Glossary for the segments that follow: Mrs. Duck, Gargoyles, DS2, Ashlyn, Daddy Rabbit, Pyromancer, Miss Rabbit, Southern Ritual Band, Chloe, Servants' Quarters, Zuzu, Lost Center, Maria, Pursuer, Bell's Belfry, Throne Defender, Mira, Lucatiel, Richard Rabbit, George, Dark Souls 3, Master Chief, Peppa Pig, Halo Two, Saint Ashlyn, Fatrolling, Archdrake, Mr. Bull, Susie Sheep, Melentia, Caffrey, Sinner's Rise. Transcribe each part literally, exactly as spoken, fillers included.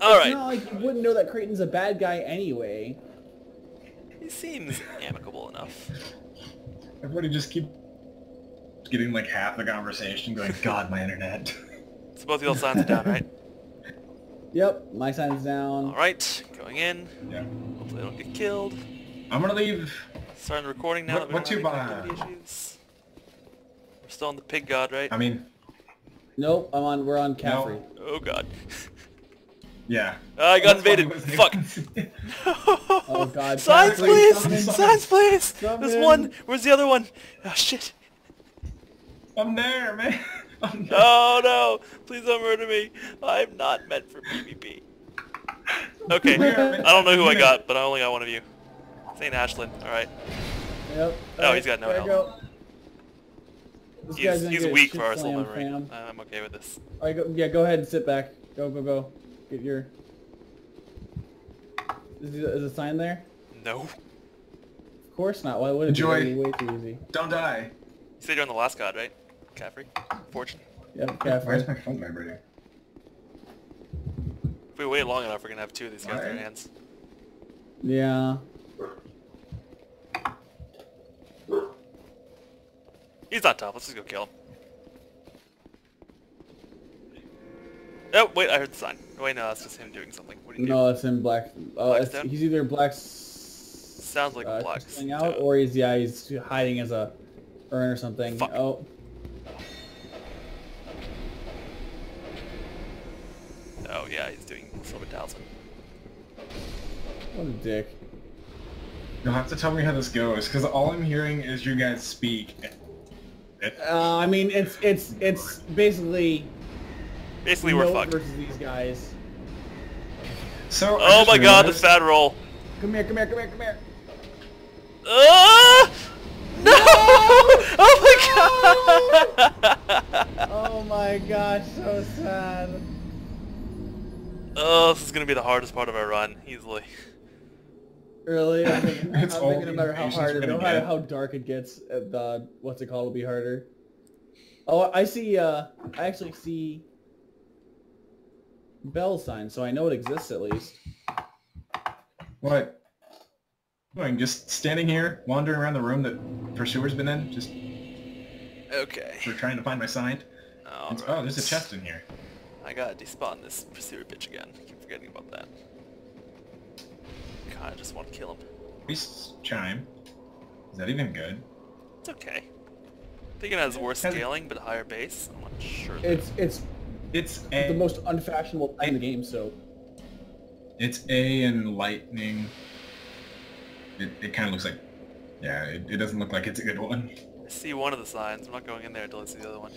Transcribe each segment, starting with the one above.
All right. It's not like you wouldn't know that Kraten's a bad guy anyway. He seems amicable enough. Everybody just keep getting like half the conversation going, God, my internet. So both of y'all signs are down, right? Yep, my sign's down. All right, going in. Yeah. Hopefully I don't get killed. I'm going to leave. Starting the recording now. What, what you buy? Issues. We're still on the pig god, right? I mean... Nope, I'm on, we're on Caffrey. No. Oh god. Yeah. Uh, I got That's invaded. Fuck. No. Oh god. Signs, please! Signs, signs please! Something. There's one! Where's the other one? Oh shit. I'm there, man. I'm there. Oh no! Please don't murder me. I'm not meant for PvP. Okay. I don't know who I got, but I only got one of you. It's ain't Ashlyn. Alright. Yep. Oh, right. He's got no health. He's, he's weak for our soul memory. I'm okay with this. Alright, yeah, go ahead and sit back. Go, go, go. Get your... Is, is a sign there? No. Of course not. Why would it Enjoy. be way too easy? Don't die. You said you're on the last god, right? Caffrey? Fortune? Yep, Caffrey. Where's my phone vibrating? If we wait long enough, we're going to have two of these guys in our hands. Yeah. He's on top. Let's just go kill him. Oh, wait, I heard the sign. Wait, no, that's just him doing something. What do you no, do? That's him black... Uh, it's, he's either black... Sounds like uh, black. out, or he's, yeah, he's hiding as a urn or something. Fuck. Oh. Oh, yeah, he's doing Silver Thousand. What a dick. You'll have to tell me how this goes, because all I'm hearing is you guys speak. Uh, I mean, it's it's it's basically basically we're fucked versus these guys. So oh my god, the fat roll! Come here, come here, come here, come here! Uh, no! no! Oh my god! Oh my gosh, so sad. Oh, this is gonna be the hardest part of our run, easily. Really? I'm thinking, I'm thinking about how hard it, no matter how dark it gets, the what's it called will be harder. Oh, I see. Uh, I actually see bell sign, so I know it exists at least. What? Doing just standing here, wandering around the room that Pursuer's been in. Just okay. We're trying to find my sign. Right. Oh, there's a chest in here. I gotta despawn this Pursuer bitch again. I keep forgetting about that. God, I just want to kill him. Priest's chime. Is that even good? It's okay. I think it has worse has scaling, it... but higher base. I'm not sure. It's it's it's a... the most unfashionable thing in the game. So it's A and lightning. It it kind of looks like, yeah. It, it doesn't look like it's a good one. I see one of the signs. I'm not going in there until I see the other one.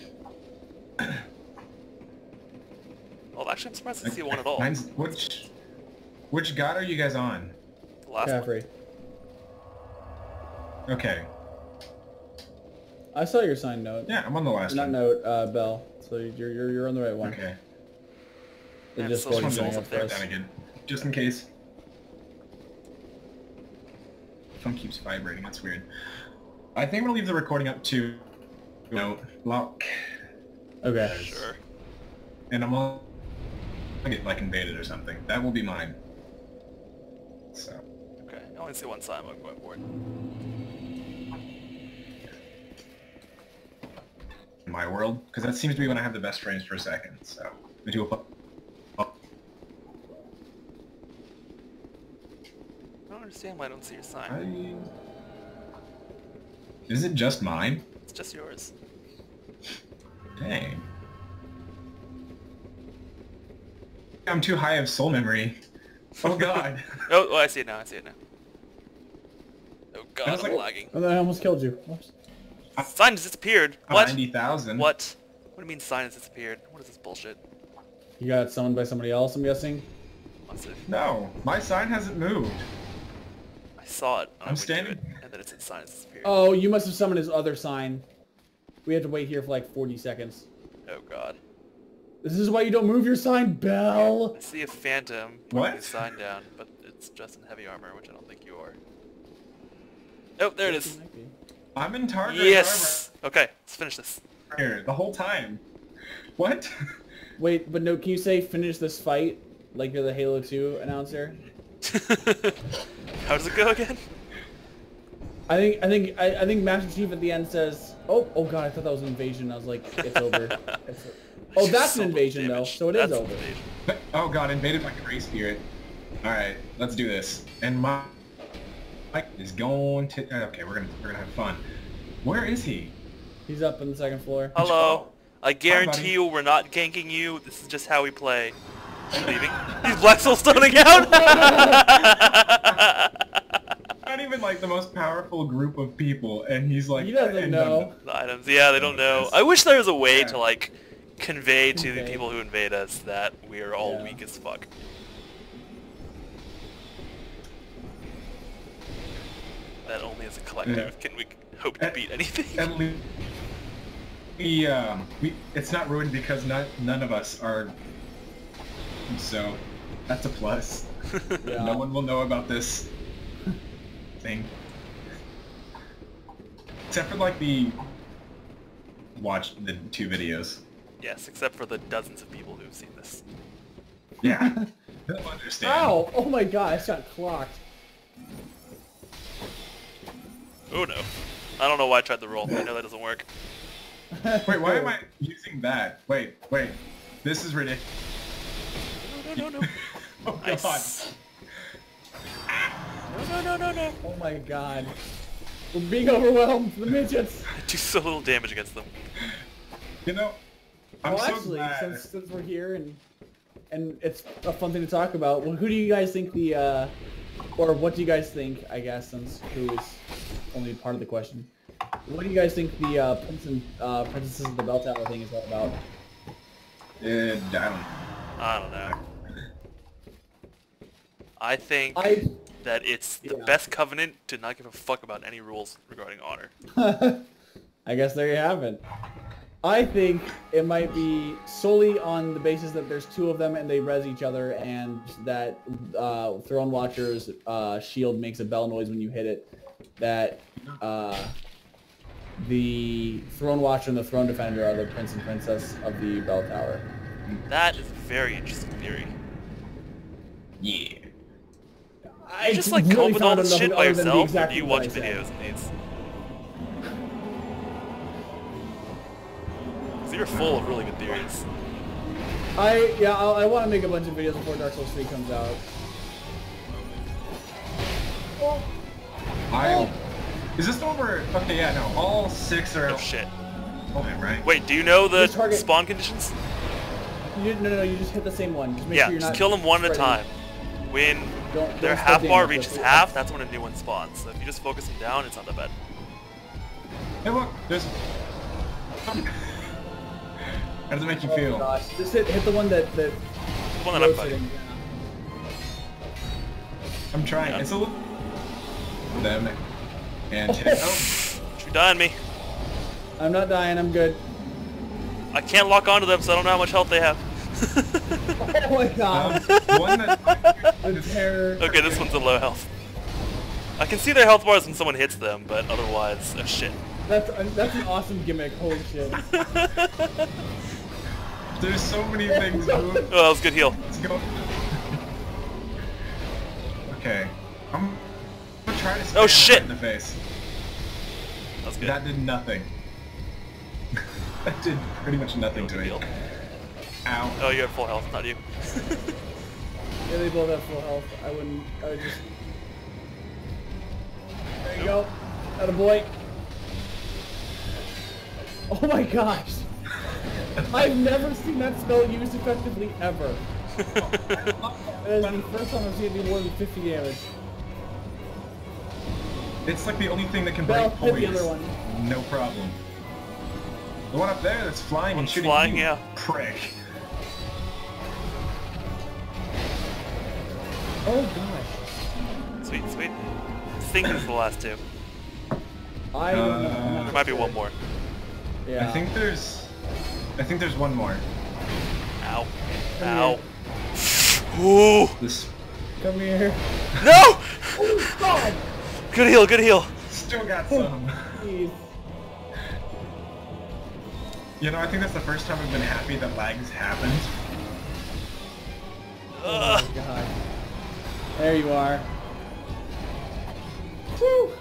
Well, actually, I'm surprised I see one at all. Mine's, which which god are you guys on? Last Caffrey. One. Okay. I saw your sign note. Yeah, I'm on the last Not one. Not note, uh, Bell. So you're you're you're on the right one. Okay. It just so going up there down again, just in case. The phone keeps vibrating. That's weird. I think we'll leave the recording up to note lock. Okay. Sure. And I'm all I get like invaded or something. That will be mine. So. Okay, I only see one sign, I'm going for it. In my world, because that seems to be when I have the best frames per second, so... I do a... Oh. I don't understand why I don't see your sign. I... Is it just mine? It's just yours. Dang. I'm too high of soul memory. Oh god. oh, oh, I see it now, I see it now. Oh god, I'm like, lagging. Oh, I almost killed you. Oops. Sign has disappeared. What? ninety thousand. What? What do you mean sign has disappeared? What is this bullshit? You got summoned by somebody else, I'm guessing? No, my sign hasn't moved. I saw it. I'm standing. It, and then it said sign has disappeared. Oh, you must have summoned his other sign. We have to wait here for like forty seconds. Oh god. This is why you don't move your sign, Bell! I see a phantom putting his sign down, but it's just in heavy armor, which I don't think you are. Oh, there it is! I'm in Targaryen yes. armor! Okay, let's finish this. Here, the whole time. What? Wait, but no, can you say finish this fight? Like you're the Halo two announcer. How does it go again? I think I think I, I think Master Chief at the end says, "Oh, oh God! I thought that was an invasion." I was like, "It's over." It's, oh, that's so an invasion damage. though, so it that's is over. Oh God! Invaded by Grey Spirit. All right, let's do this. And my mic is going to. Okay, we're gonna we're gonna have fun. Where is he? He's up on the second floor. Hello. I guarantee Hi, you, we're not ganking you. This is just how we play. I'm leaving. He's Black Soul Stoning out. Not even like the most powerful group of people, and he's like. He doesn't know. The items. Yeah, they don't know. I wish there was a way yeah. to like convey to okay. the people who invade us that we are all yeah. weak as fuck. That only as a collective yeah. can we hope to at, beat anything. At least we, um, we, it's not ruined because not, none of us are. So, that's a plus. Yeah. No one will know about this thing, except for like the watch the two videos. Yes, except for the dozens of people who've seen this. Yeah, they'll understand. Ow! Oh my God! I just got clocked. Oh no! I don't know why I tried the roll. I know that doesn't work. Wait, why am I using that? Wait, wait. This is ridiculous. No, no, no. Oh, God. Nice. No, no, no, no, no. Oh, my God. We're being overwhelmed. The midgets. I do so little damage against them. You know, I'm well, so actually, glad. Since, since we're here and and it's a fun thing to talk about, well, who do you guys think the, uh, or what do you guys think, I guess, since who is only part of the question. What do you guys think the uh, Prince and uh, Princesses of the Bell Tower thing is all about? Uh, I don't know. I don't know. I think I, that it's the yeah. best covenant to not give a fuck about any rules regarding honor. I guess there you have it. I think it might be solely on the basis that there's two of them and they res each other and that uh, Throne Watcher's uh, shield makes a bell noise when you hit it. That uh, the Throne Watcher and the Throne Defender are the Prince and Princess of the Bell Tower. That is a very interesting theory. Yeah. You just like cope with all this shit by yourself, or do you watch videos of these? Because you're full of really good theories. I, yeah, I'll, I want to make a bunch of videos before Dark Souls three comes out. Oh. I, is this the one where, okay, yeah, no, all six are... Oh shit. Oh, right. Wait, do you know the spawn conditions? You, no, no, no, you just hit the same one. Just make yeah, sure you're just not kill them one at a time. When... Don't, don't Their half bar reaches half, that's when a new one spawns. So if you just focus them down, it's not that bad. Hey look, there's... How does it make you oh feel? Gosh. Just hit, hit the one that... that the one that I'm fighting. Yeah. I'm trying, yeah. it's a little... Them. And... Oh. You're dying me. I'm not dying, I'm good. I can't lock onto them, so I don't know how much health they have. Oh my God! Um, one that's okay, this one's a low health. I can see their health bars when someone hits them, but otherwise, oh shit. That's that's an awesome gimmick. Holy shit! There's so many things. Oh, that was a good heal. Let's go. Okay, I'm gonna try to. Oh shit! Right in the face. That was good. That did nothing. That did pretty much nothing to me. Ow. Oh, you have full health, not you. Yeah, they both have full health. I wouldn't... I would just... There you nope. go. Attaboy. Oh my gosh! I've never seen that spell used effectively, ever. That is the first time I've seen it do more than fifty damage. It's like the only thing that can well, break poise. The other one. No problem. The one up there that's flying and shooting flying, you, yeah. prick. Oh gosh. Sweet, sweet. I think it's the last two. I uh, there might be one more. Yeah. I think there's I think there's one more. Ow. Ow. Ooh. This Come here. No! Oh God! Good heal, good heal. Still got some. Jeez. You know, I think that's the first time I've been happy that lags happened. Oh my god. There you are. Whew.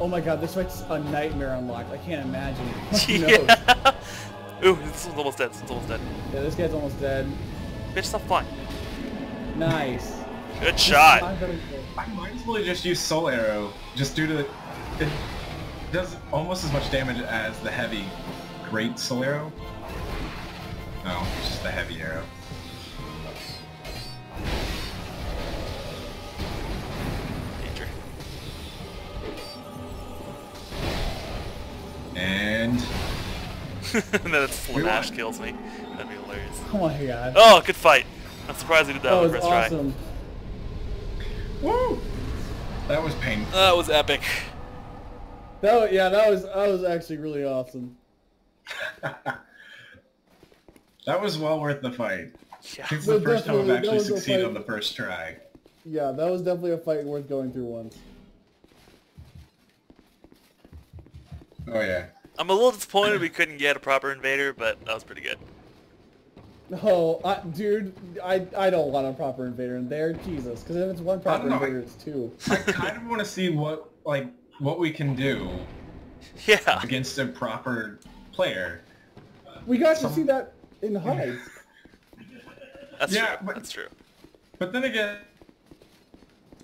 Oh my god, this fight's a nightmare unlocked. I can't imagine. Yeah. Ooh, this one's almost dead. This one's almost dead. Yeah, this guy's almost dead. Bitch, stop flying. Nice. Good shot. I might as well just use Soul Arrow, just due to it does almost as much damage as the heavy Great Soul Arrow. No, it's just the heavy arrow. Danger. And and then it's Slash kills me. That'd be hilarious. Oh my god. Oh, good fight. I'm surprised we did that, that with first awesome. try. Woo! That was painful. That was epic. No, yeah, that was that was actually really awesome. That was well worth the fight. Yeah. It's the first time I've actually succeeded on the first try. Yeah, that was definitely a fight worth going through once. Oh yeah. I'm a little disappointed we couldn't get a proper invader, but that was pretty good. Oh, I, dude, I I don't want a proper invader in there, Jesus. Because if it's one proper invader, it's two. I kind of want to see what like what we can do. Yeah. Against a proper player. We got Some... to see that. In hides. That's yeah, true. But, That's true. But then again,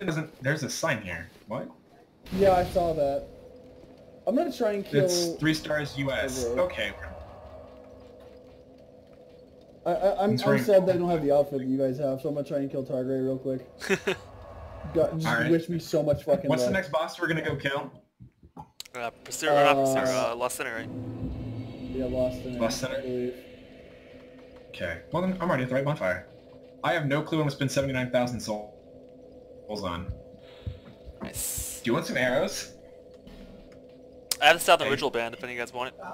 it doesn't. There's a sign here. What? Yeah, I saw that. I'm gonna try and kill. It's three stars U S. Okay. I, I, I'm, I'm sad that I don't have the outfit that you guys have, so I'm gonna try and kill Targaryen real quick. God, just right. wish me so much fucking. What's luck. the next boss we're gonna go kill? Uh, Pursuer, uh, Pursuer, uh, Lost Center, right? Yeah, Lost Center. Lost Center. I believe. Okay, well then I'm already at the right bonfire. I have no clue I'm gonna spend seventy-nine thousand souls on. Nice. Do you want some arrows? I have a Southern hey. Ritual Band if any of you guys want it.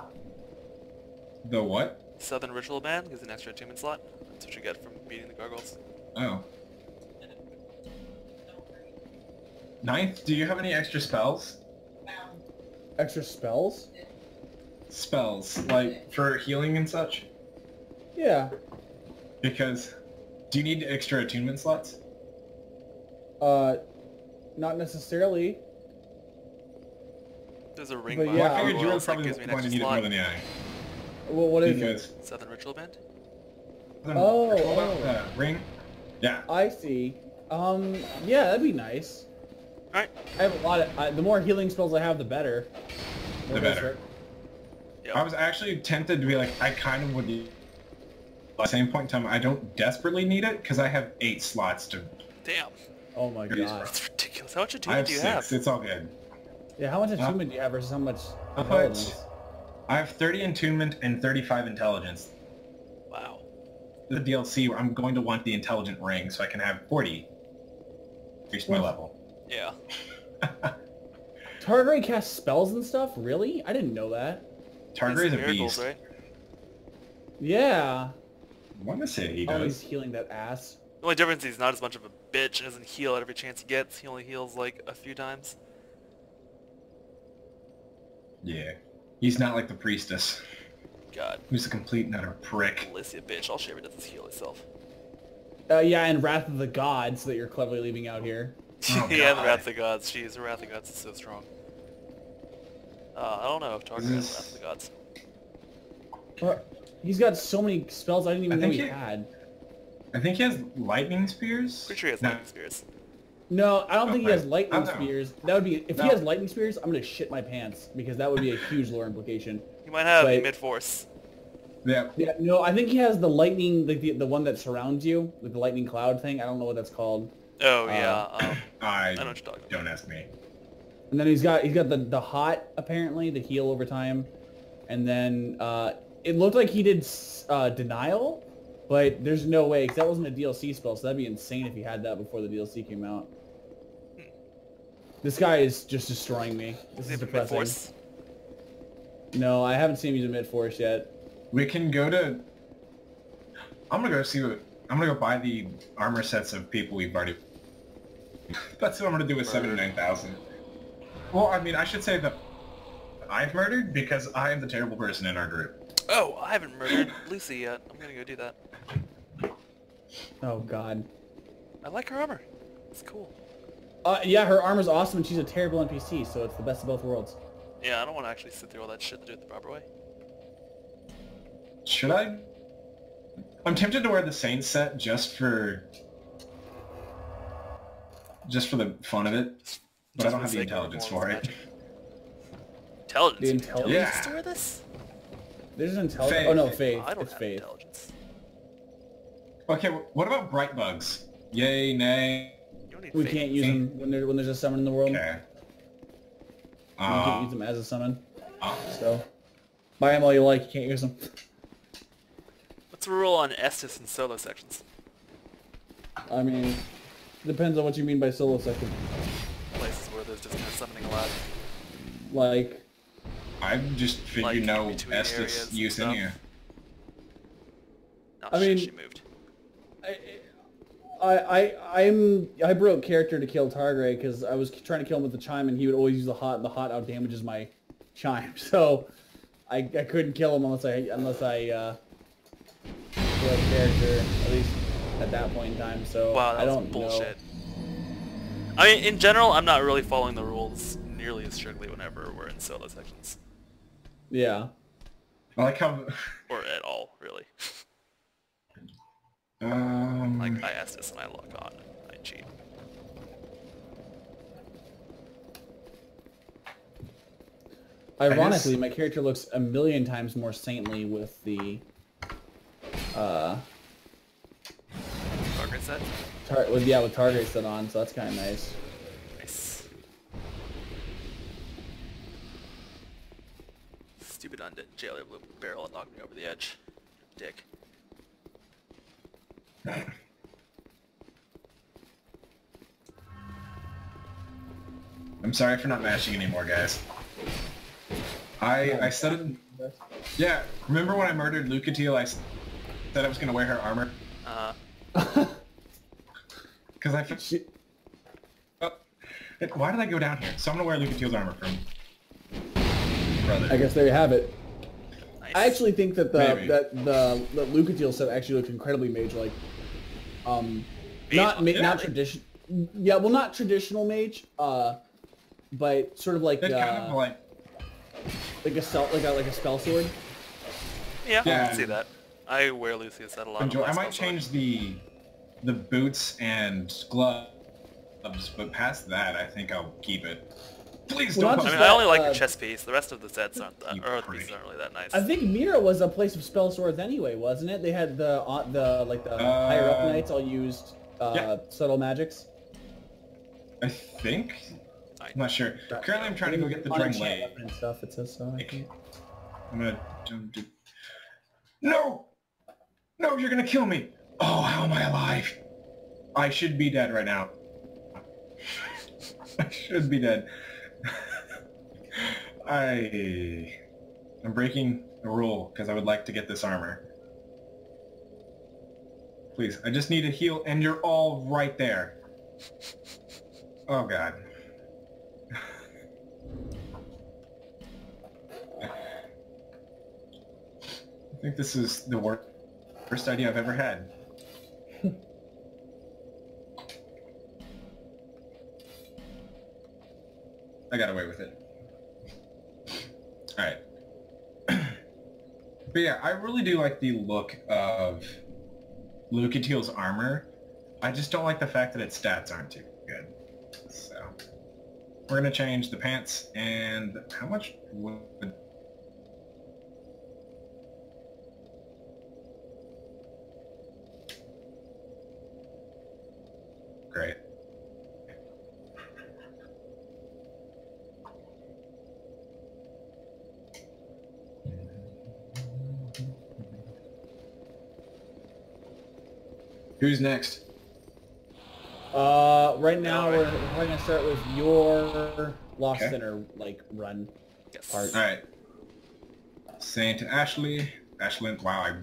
The what? Southern Ritual Band gives an extra attunement slot. That's what you get from beating the Gargoyles. Oh. Ninth, do you have any extra spells? Extra spells? Spells, like for healing and such? Yeah. Because, do you need extra attunement slots? Uh, not necessarily. There's a ring. But yeah, well, I figured you were probably going to need it more than the eye. Well, what is because it? Southern Ritual Band? Southern oh, Ritual Band? oh. Uh, ring? Yeah. I see. Um, yeah, that'd be nice. Alright. I have a lot of, I, the more healing spells I have, the better. The, the better. Yep. I was actually tempted to be like, I kind of would be... At the same point in time, I don't desperately need it because I have eight slots to. Damn. Oh my god. That's ridiculous. How much attunement do you six. have? It's all good. Yeah, how much attunement uh, do you have versus how much? Intelligence? I have thirty attunement and thirty-five intelligence. Wow. The D L C, where I'm going to want the intelligent ring so I can have forty. Reached my level. Yeah. Targaryen casts spells and stuff. Really? I didn't know that. Targaryen is a miracles, beast. Right? Yeah. I want to say he does. Oh, he's healing that ass. The only difference is he's not as much of a bitch and doesn't heal at every chance he gets. He only heals like a few times. Yeah. He's not like the priestess. God. Who's a complete and utter prick. Alicia, bitch. All she ever does is heal herself. Uh, yeah, and Wrath of the Gods that you're cleverly leaving out here. Oh, yeah, the Wrath of the Gods. Jeez, the Wrath of the Gods is so strong. Uh, I don't know if Targaryen has Wrath of the Gods. What? He's got so many spells I didn't even I know he, he had. I think he has lightning spears? Pretty sure he has no. lightning spears. No, I don't oh, think he has lightning spears. That would be if no. he has lightning spears, I'm gonna shit my pants because that would be a huge lore implication. He might have but, mid force. Yeah. Yeah. No, I think he has the lightning, like the the one that surrounds you, like the lightning cloud thing. I don't know what that's called. Oh yeah. Uh, um, I, I don't know what you're talking about. Don't ask me. And then he's got he's got the the hot apparently the heal over time, and then. Uh, It looked like he did uh, denial, but there's no way because that wasn't a D L C spell, so that'd be insane if he had that before the D L C came out. Hmm. This guy is just destroying me. This is depressing. Mid-force? No, I haven't seen him use a mid-force yet. We can go to. I'm gonna go see what. I'm gonna go buy the armor sets of people we've already. That's what I'm gonna do with seventy-nine thousand. Well, I mean, I should say that I've murdered because I am the terrible person in our group. Oh, I haven't murdered Lucy yet. I'm gonna go do that. Oh god. I like her armor. It's cool. Uh, yeah, her armor's awesome, and she's a terrible N P C, so it's the best of both worlds. Yeah, I don't want to actually sit through all that shit to do it the proper way. Should I? I'm tempted to wear the Saint set just for... just for the fun of it. Just but I don't have the intelligence for it. Intelligence? The intelligence yeah. to wear this? There's an intelligence... Oh no, Faith. I don't it's have Faith. Intelligence. Okay, what about bright bugs? Yay, nay. We faith. can't use them when, there, when there's a summon in the world. Okay. Uh, you can't use them as a summon. Uh, so, buy them all you like, you can't use them. What's the rule on Estus and solo sections? I mean, depends on what you mean by solo section. Places where there's just no summoning allowed. Like? I just figured like no Estus use in here. Not I shit, mean, she moved. I, I, I, I I'm I broke character to kill Targaryen because I was trying to kill him with the chime and he would always use the hot and the hot out damages my chime, so I, I couldn't kill him unless I unless I uh, broke character at least at that point in time. So wow, that I don't was bullshit. Know. I mean, in general, I'm not really following the rules nearly as strictly whenever we're in solo sections. Yeah, I like how or at all really. Um, like, I asked this and I lock on, I cheat. Ironically, just... my character looks a million times more saintly with the, uh... Target set? Tar with, yeah, with target set on, so that's kind of nice. Nice. Stupid undead jailer blue barrel and knocked me over the edge. Dick. I'm sorry for not mashing anymore, guys. I I said, yeah. Remember when I murdered Lucatiel? I said I was gonna wear her armor. Uh. Because I. She... Oh, why did I go down here? So I'm gonna wear Lucatiel's armor from. Brother. I guess there you have it. Nice. I actually think that the Maybe. that the that Lucatiel set actually looked incredibly mage-like. Um, not ma yeah, not like, traditional, yeah, well, not traditional mage, uh, but sort of like uh, kind of like like a spell, like a like a spell sword. Yeah, yeah. I can see that. I wear Lucius that a lot. Enjoy, I might change sword. the the boots and gloves, but past that, I think I'll keep it. Please well, don't. I mean, that, I only like uh, the chest piece. The rest of the sets aren't that, or the pieces aren't really that nice. I think Mira was a place of spell swords anyway, wasn't it? They had the uh, the like the uh, higher up knights all used uh, yeah. subtle magics. I think. I'm not sure. Currently, I'm trying to go get the dragon blade and stuff. It says so. I think. I'm gonna. Do... No, no, you're gonna kill me. Oh, how am I alive? I should be dead right now. I should be dead. I... I'm breaking a rule because I would like to get this armor. Please, I just need a heal and you're all right there. Oh god. I think this is the worst, worst idea I've ever had. I got away with it. Alright. But yeah, I really do like the look of Lucatiel's armor. I just don't like the fact that its stats aren't too good. So, we're going to change the pants and how much would... Great. Who's next? Uh, right now we're, we're probably gonna start with your Lost okay. Center like run yes. part. All right. Saint Ashley, Ashlyn. Wow, I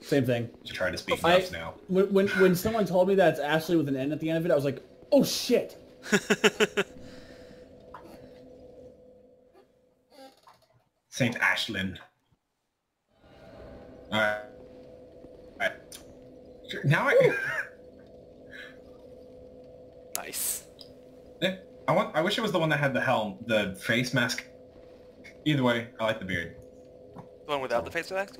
same thing. Just try to speak I, enough now. When when when someone told me that it's Ashley with an N at the end of it, I was like, oh shit. Saint Ashlyn. All right. Now I... Nice. I want. I wish it was the one that had the helm, the face mask. Either way, I like the beard. The one without the face mask?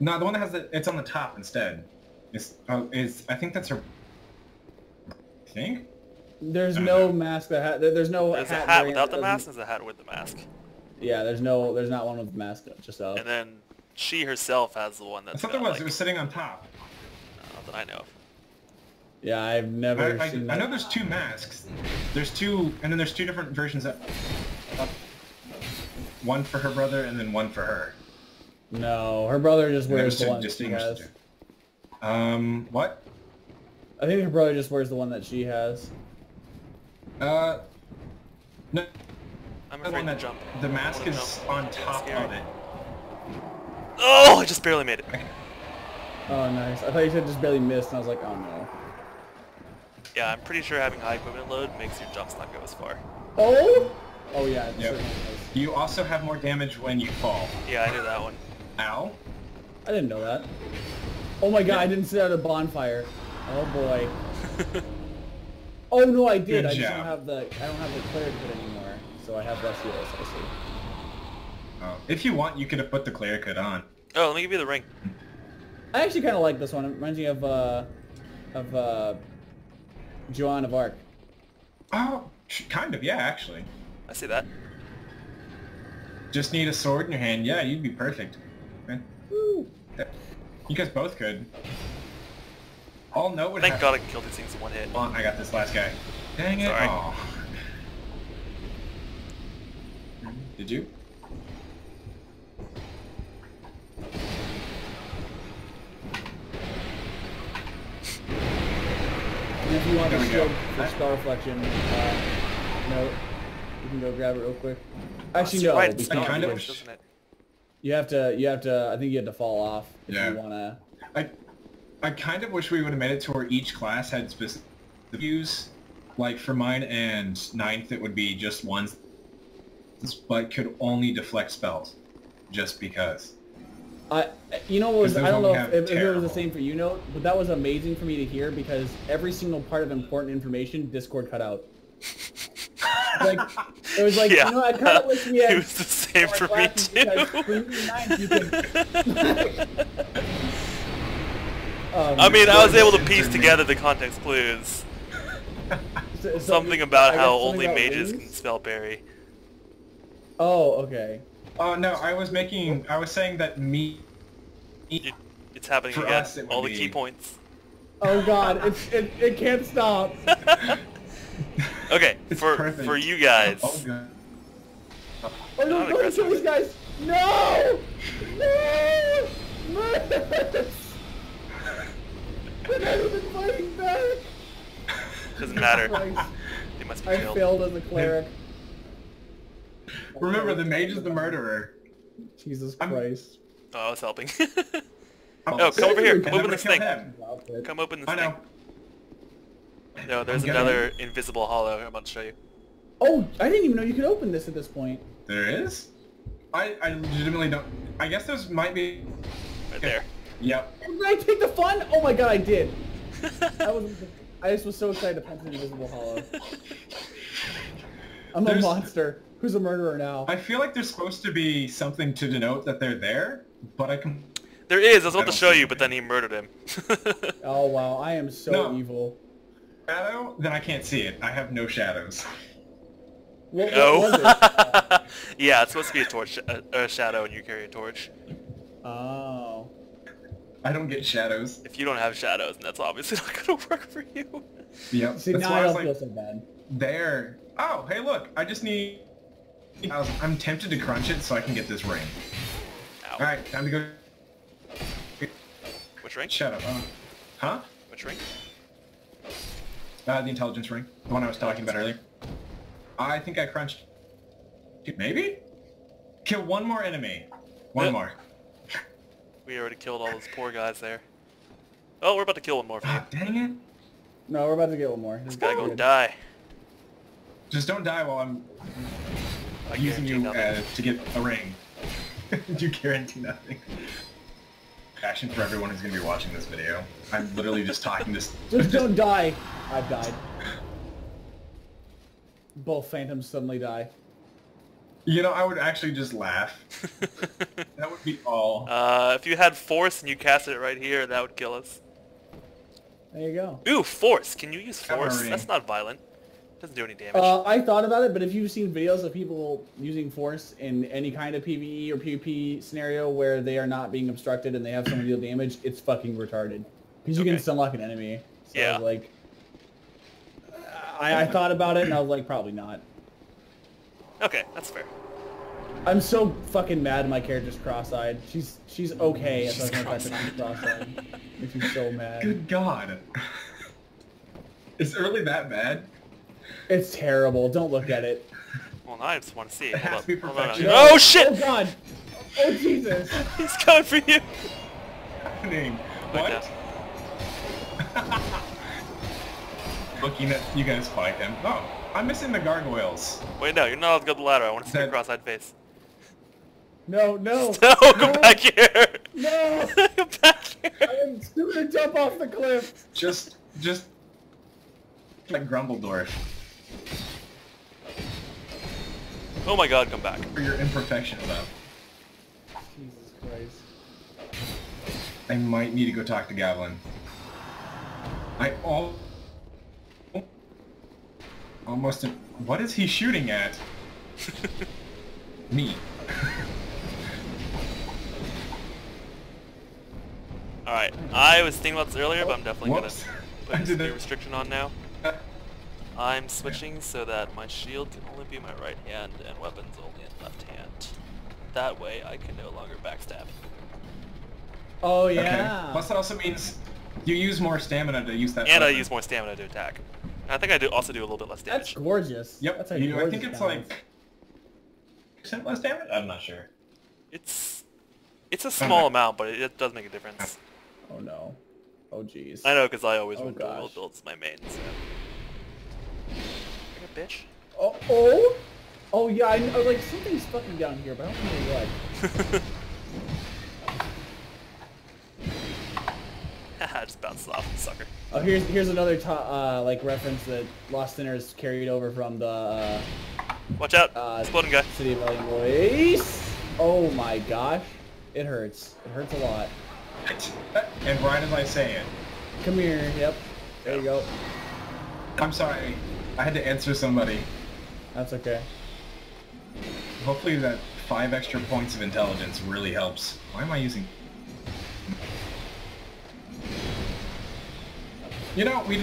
No, the one that has the... It's on the top instead. It's... Uh, it's I think that's her... thing? There's no know. mask that ha There's no there's hat... There's a hat without the mask, there's a hat with the mask. Yeah, there's no... There's not one with the mask, just out. And then... She herself has the one that's... I thought there was. Like, it was sitting on top. Not that I know of. Yeah, I've never I, I, seen I that. know there's two masks. There's two... And then there's two different versions that... Uh, one for her brother and then one for her. No, her brother just wears the one that she has. Um, what? I think her brother just wears the one that she has. Uh... No. I'm afraid to jump. The mask is on top of it. Oh, I just barely made it. Oh, nice. I thought you said just barely missed, and I was like, oh no. Yeah, I'm pretty sure having high equipment load makes your jumps not go as far. Oh? Oh yeah. Yep. You also have more damage when you fall. Yeah, I knew that one. Ow. I didn't know that. Oh my god, yeah. I didn't sit at a bonfire. Oh boy. Oh no, I did. Good I just job. don't have the I don't have the cleric hood anymore, so I have less heals, I see. Oh. If you want, you could have put the cleric hood on. Oh, let me give you the ring. I actually kind of like this one. It reminds me of, uh, of, uh, Joan of Arc. Oh, kind of, yeah, actually. I see that. Just need a sword in your hand. Yeah, you'd be perfect. Okay. Woo. You guys both could. All know what Thank God I can kill these things in one hit. Well, I got this last guy. Dang it. Sorry. Oh. Did you? If you want to shield for star reflection, uh, no, you can go grab it real quick. Actually, no, right, kind of, doesn't it? You have to, you have to. I think you have to fall off if yeah. you wanna. I, I kind of wish we would have made it to where each class had specific views. Like for mine and ninth, it would be just ones, but could only deflect spells, just because. I, you know, what was, I don't know if, if it was the same for you, Note, but that was amazing for me to hear because every single part of important information, Discord cut out. Like, it was like, yeah. you know, I kind of wish we had... It was the same for me, too. um, I mean, I was able to piece together the context clues. so, so something about how only about mages wings? can spell berry. Oh, okay. Oh uh, no, I was making, I was saying that me... It, it's happening for again, us, it all the be... key points. Oh god, it's, it, it can't stop. Okay, it's for perfect. for you guys. Oh god. Oh, oh no, don't kill these guys! No! No! Merce! The guys have been fighting back! Doesn't matter. They must be I killed. failed as a cleric. Remember, the mage is the murderer. Jesus Christ. I'm... Oh, I was helping. Oh, come over here. Come open this thing. Come open this thing. I know. No, there's another invisible hollow I'm about to show you. Oh, I didn't even know you could open this at this point. There is? I, I legitimately don't... I guess those might be... Right there. Yep. Did I take the fun? Oh my god, I did. I, was, I just was so excited to punch an invisible hollow. I'm a monster. Who's a murderer now? I feel like there's supposed to be something to denote that they're there, but I can... There is, I was about to show you, but then he murdered him. Oh wow, I am so no. evil. Shadow? Then I can't see it. I have no shadows. What, no. What was it? Yeah, it's supposed to be a torch, a, a shadow, and you carry a torch. Oh. I don't get shadows. If you don't have shadows, then that's obviously not gonna work for you. Yep. See, that's now why I, I don't like, feel so bad. There. Oh, hey look, I just need... I was, I'm tempted to crunch it so I can get this ring. Ow. All right, time to go. Which ring? Shut up. Uh, huh? Which ring? Uh, the intelligence ring, the one I was talking about earlier. I think I crunched. Maybe. Kill one more enemy. One yep. more. We already killed all those poor guys there. Oh, we're about to kill one more. Ah, dang it! No, we're about to get one more. This guy gonna die. Just don't die while I'm. I using you uh, to get a ring. You guarantee nothing. reaction for everyone who's going to be watching this video. I'm literally just talking this. Just don't die. I've died. Both phantoms suddenly die. You know, I would actually just laugh. That would be all. Uh, if you had force and you cast it right here, that would kill us. There you go. Ooh, force. Can you use force? That's not violent. It doesn't do any damage. Uh, I thought about it, but if you've seen videos of people using force in any kind of PvE or PvP scenario where they are not being obstructed and they have someone deal damage, it's fucking retarded. Because you okay. can sunlock an enemy. So yeah. Like, I, I thought about it and I was like, probably not. Okay, that's fair. I'm so fucking mad my character's cross-eyed. She's she's okay. She's as cross-eyed. cross-eyed. Makes me so mad. Good God. Is early that bad? It's terrible. Don't look at it. Well, now I just want to see. It Hold has up. to be perfection. No. Oh shit! Oh God! Oh Jesus! He's coming for you. Happening. What? Looking at you guys fight him. Oh. I'm missing the gargoyles. Wait, no, you're not allowed to go the ladder. I want to see that... your cross-eyed face. No, no. No, no. Come back here. No. Come back here. I am gonna jump off the cliff. Just, just like Grumbledorf. Oh my God, come back. For your imperfection, though. Jesus Christ. I might need to go talk to Gavelin. I all. Almost. In, what is he shooting at? Me. All right. I was thinking about this earlier, but I'm definitely Whoops. gonna put a restriction on now. I'm switching yeah. so that my shield can only be my right hand and weapons only in left hand. That way, I can no longer backstab. Oh yeah. Okay. Plus, that also means you use more stamina to use that. And weapon. I use more stamina to attack. I think I do also do a little bit less damage. That's gorgeous. Yep. That's a you, gorgeous I think it's balance. like percent less damage. I'm not sure. It's it's a small amount, but it, it does make a difference. Oh no. Oh jeez. I know, because I always oh, run dual builds my main. So. Like a bitch. Oh oh. Oh yeah. I, I was like something's fucking down here, but I don't know what. Haha, just bounced off, sucker. Oh, here's here's another ta uh, like reference that Lost Sinner's carried over from the. Uh, Watch out! Uh, Exploding guy. City of Lighting Voice. Oh my gosh, it hurts. It hurts a lot. And right as I say it. Come here. Yep. There you go. I'm sorry. I had to answer somebody. That's okay. Hopefully that five extra points of intelligence really helps. Why am I using? You know, we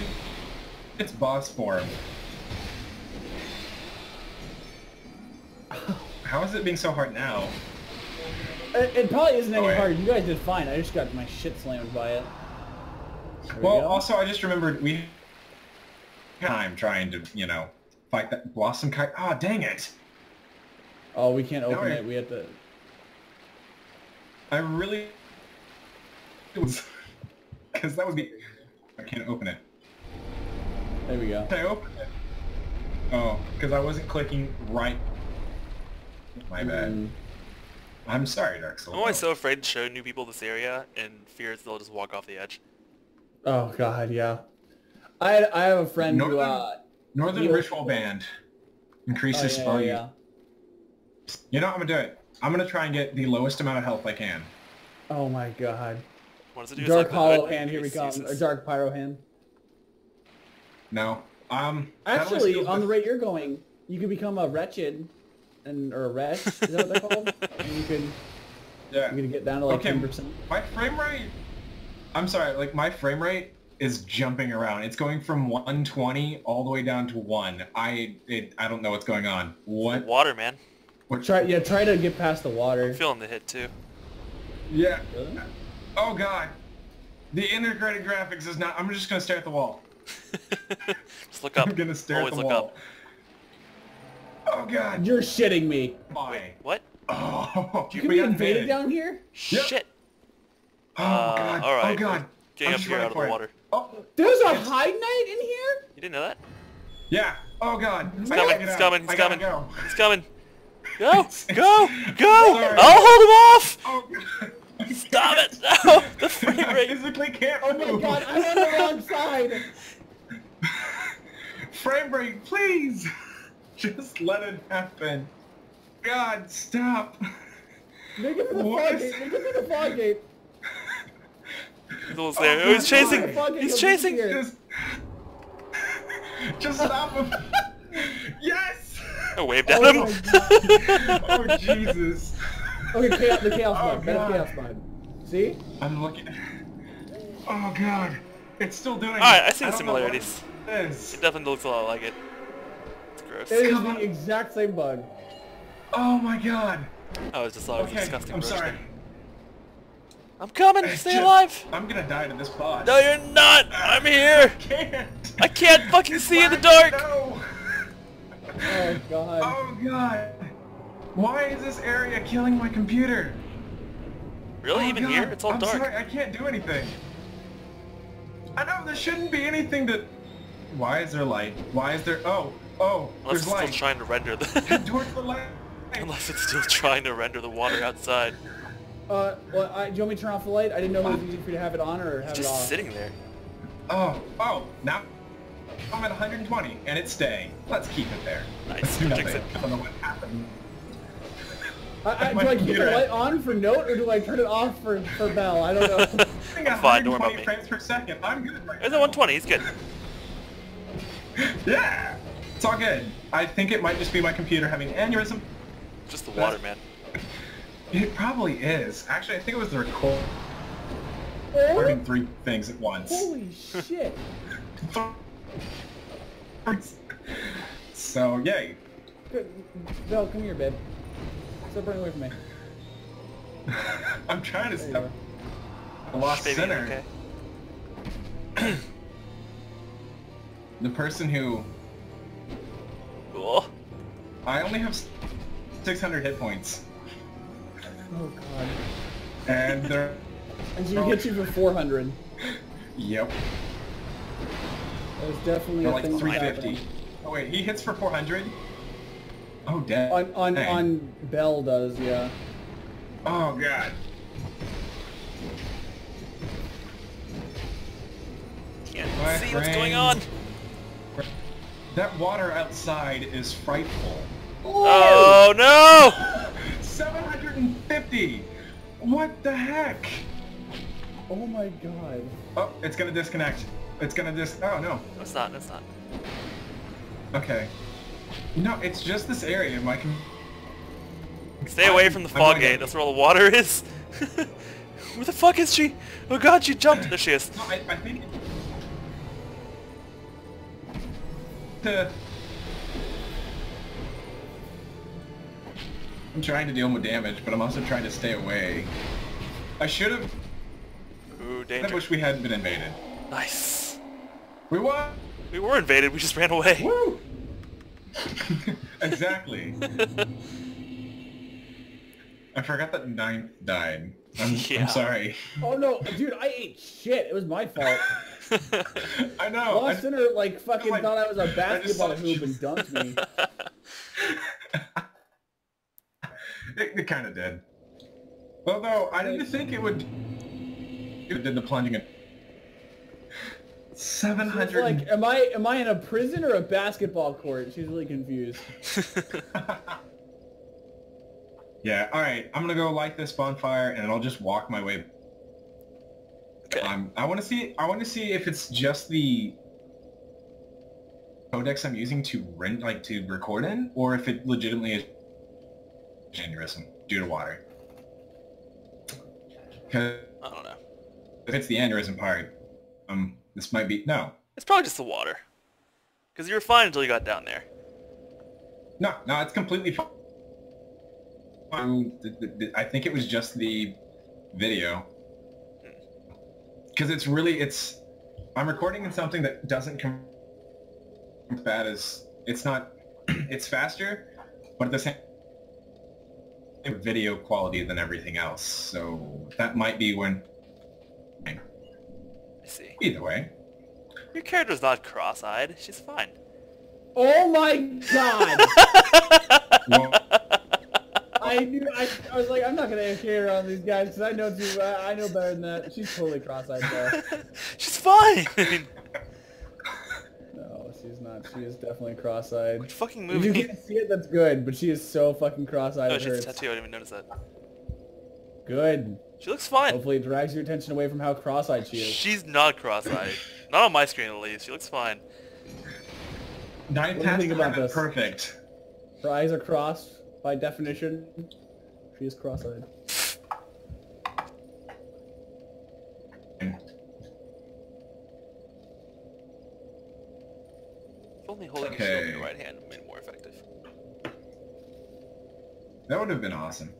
it's boss form. How is it being so hard now? It, it probably isn't oh, any yeah. hard. You guys did fine. I just got my shit slammed by it. There well, we also, I just remembered we time trying to, you know, fight that blossom kite. Oh, dang it. Oh, we can't open no, it. I... We have to... I really... Because that would be... I can't open it. There we go. Can I open it? Oh, because I wasn't clicking right. My bad. Mm. I'm sorry, Dark Souls. I'm always so afraid to show new people this area and fears they'll just walk off the edge. Oh God, yeah. I I have a friend Northern, who uh Northern Ritual Band increases oh, yeah, volume. Yeah, yeah. You know what I'm gonna do it. I'm gonna try and get the lowest amount of health I can. Oh my God. What does it do? Dark Hollow Hand, here we come. A Dark Pyro Hand. No. Um. Actually, on the rate you're going, you can become a Wretched, and or a Wretch, is that what they're called? And you can, yeah. you can get down to like ten percent. Okay. My frame rate, I'm sorry, like my frame rate is jumping around. It's going from one twenty all the way down to one. I it, I don't know what's going on. What? The water, man. What? Try, yeah, try to get past the water. I'm feeling the hit, too. Yeah. Really? Oh God, the integrated graphics is not. I'm just gonna stare at the wall. Just look up. I'm gonna stare Always at the look wall. Up. Oh God. You're shitting me. Wait, what? Oh. You can be invaded down here? Yep. Shit. Oh God. Uh, all right. Oh God. Getting I'm up here out of the water. It. Oh, there's a it's... hide knight in here. You didn't know that? Yeah. Oh God. He's coming. He's coming. He's coming. He's coming. Go. Go. Go. Sorry. I'll hold him off. Oh God. Stop it! No! The frame rate! I physically can't move. Oh my god, I'm on the wrong side! Frame rate, please! Just let it happen. God, stop! Make it to the fog gate! Make it to the fog gate! He's almost there. Oh, he's chasing! God. He's chasing! Just, just stop him! Yes! I waved at oh him! Oh Jesus! Okay, chaos, the chaos oh, mode. That's chaos mode. See? I'm looking. Oh god, it's still doing. All right, I see the similarities. It, it definitely looks a lot like it. It's gross. It is the exact same bug. Oh my god. Oh, it's just like okay, disgusting. I'm sorry. Thing. I'm coming. It's stay just, alive. I'm gonna die to this pod. No, you're not. I'm here. I can't. I can't fucking see in the dark. No. Oh god. Oh god. Why is this area killing my computer? Really? Oh, even God. Here? It's all I'm dark. Sorry, I can't do anything. I know there shouldn't be anything that... Why is there light? Why is there... Oh, oh, Unless there's light. Unless it's still trying to render the... Head towards the light. Unless it's still trying to render the water outside. Uh, well, I, do you want me to turn off the light? I didn't know it was easy for you to have it on or have it's it off. Just sitting there. Oh, oh, now I'm at one hundred twenty and it's staying. Let's keep it there. Nice. Let's do nothing. I don't know what happened. I, I, do I keep the light on for note, or do I turn it off for, for Bell? I don't know. I'm fine, don't worry about me. Frames per second. I'm good right There's now. A one twenty, it's good. Yeah! It's all good. I think it might just be my computer having aneurysm. Just the water, man. It probably is. Actually, I think it was the record. Recording three things at once. Holy shit! So, yay. Good. Bell, come here, babe. Step right away from me. I'm trying to step. Lost Sinner. Okay. The person who. Cool. I only have six hundred hit points. Oh god. And they're. And you oh. get you for four hundred. Yep. There's definitely a like thing three fifty. Oh wait, he hits for four hundred. Oh, dead. On, on, on Bell does, yeah. Oh, God. Can't My see friend. What's going on. That water outside is frightful. Oh, no! seven hundred fifty! What the heck? Oh, my God. Oh, it's gonna disconnect. It's gonna dis- Oh, no. No, it's not. It's not. Okay. No, it's just this area, Mike. Stay away from the fog gate, that's where all the water is. Where the fuck is she? Oh god, she jumped! There she is. No, I, I think... The... I'm trying to deal with damage, but I'm also trying to stay away. I should've... Ooh, danger. I wish we hadn't been invaded. Nice. We won! We were invaded, we just ran away. Woo! Exactly. I forgot that ninth died. I'm, yeah. I'm sorry. Oh no, dude, I ate shit. It was my fault. I know. Lost Sinner like fucking like, thought I was a basketball hoop and dumped me. It, it kind of did. Although I didn't think it would. It did the plunging. And... Seven hundred. Like, am I am I in a prison or a basketball court? She's really confused. Yeah. All right. I'm gonna go light this bonfire, and I'll just walk my way. Okay. Um, I want to see. I want to see if it's just the codex I'm using to rent, like to record in, or if it legitimately is aneurysm due to water. I don't know. If it's the aneurysm part, um. This might be... No. It's probably just the water. Because you were fine until you got down there. No, no, it's completely fine. Um, I think it was just the video. Because it's really... it's. I'm recording in something that doesn't come as bad as... It's not... It's faster, but at the same video quality than everything else. So that might be when... See. Either way. Your character's not cross-eyed. She's fine. Oh my god! Well, I I knew. I, I was like, I'm not gonna care on these guys because I know too. I, I know better than that. She's totally cross-eyed though. She's fine. No, she's not. She is definitely cross-eyed. Which fucking movie? If you can't see it, that's good. But she is so fucking cross-eyed. Oh, she has a tattoo. I didn't even notice that. Good. She looks fine. Hopefully it drags your attention away from how cross-eyed she is. She's not cross-eyed. Not on my screen, at least. She looks fine. Nine past eleven, perfect. Her eyes are crossed. By definition, she is cross-eyed. If only holding okay. your shield in your right hand would have been more effective. That would have been awesome.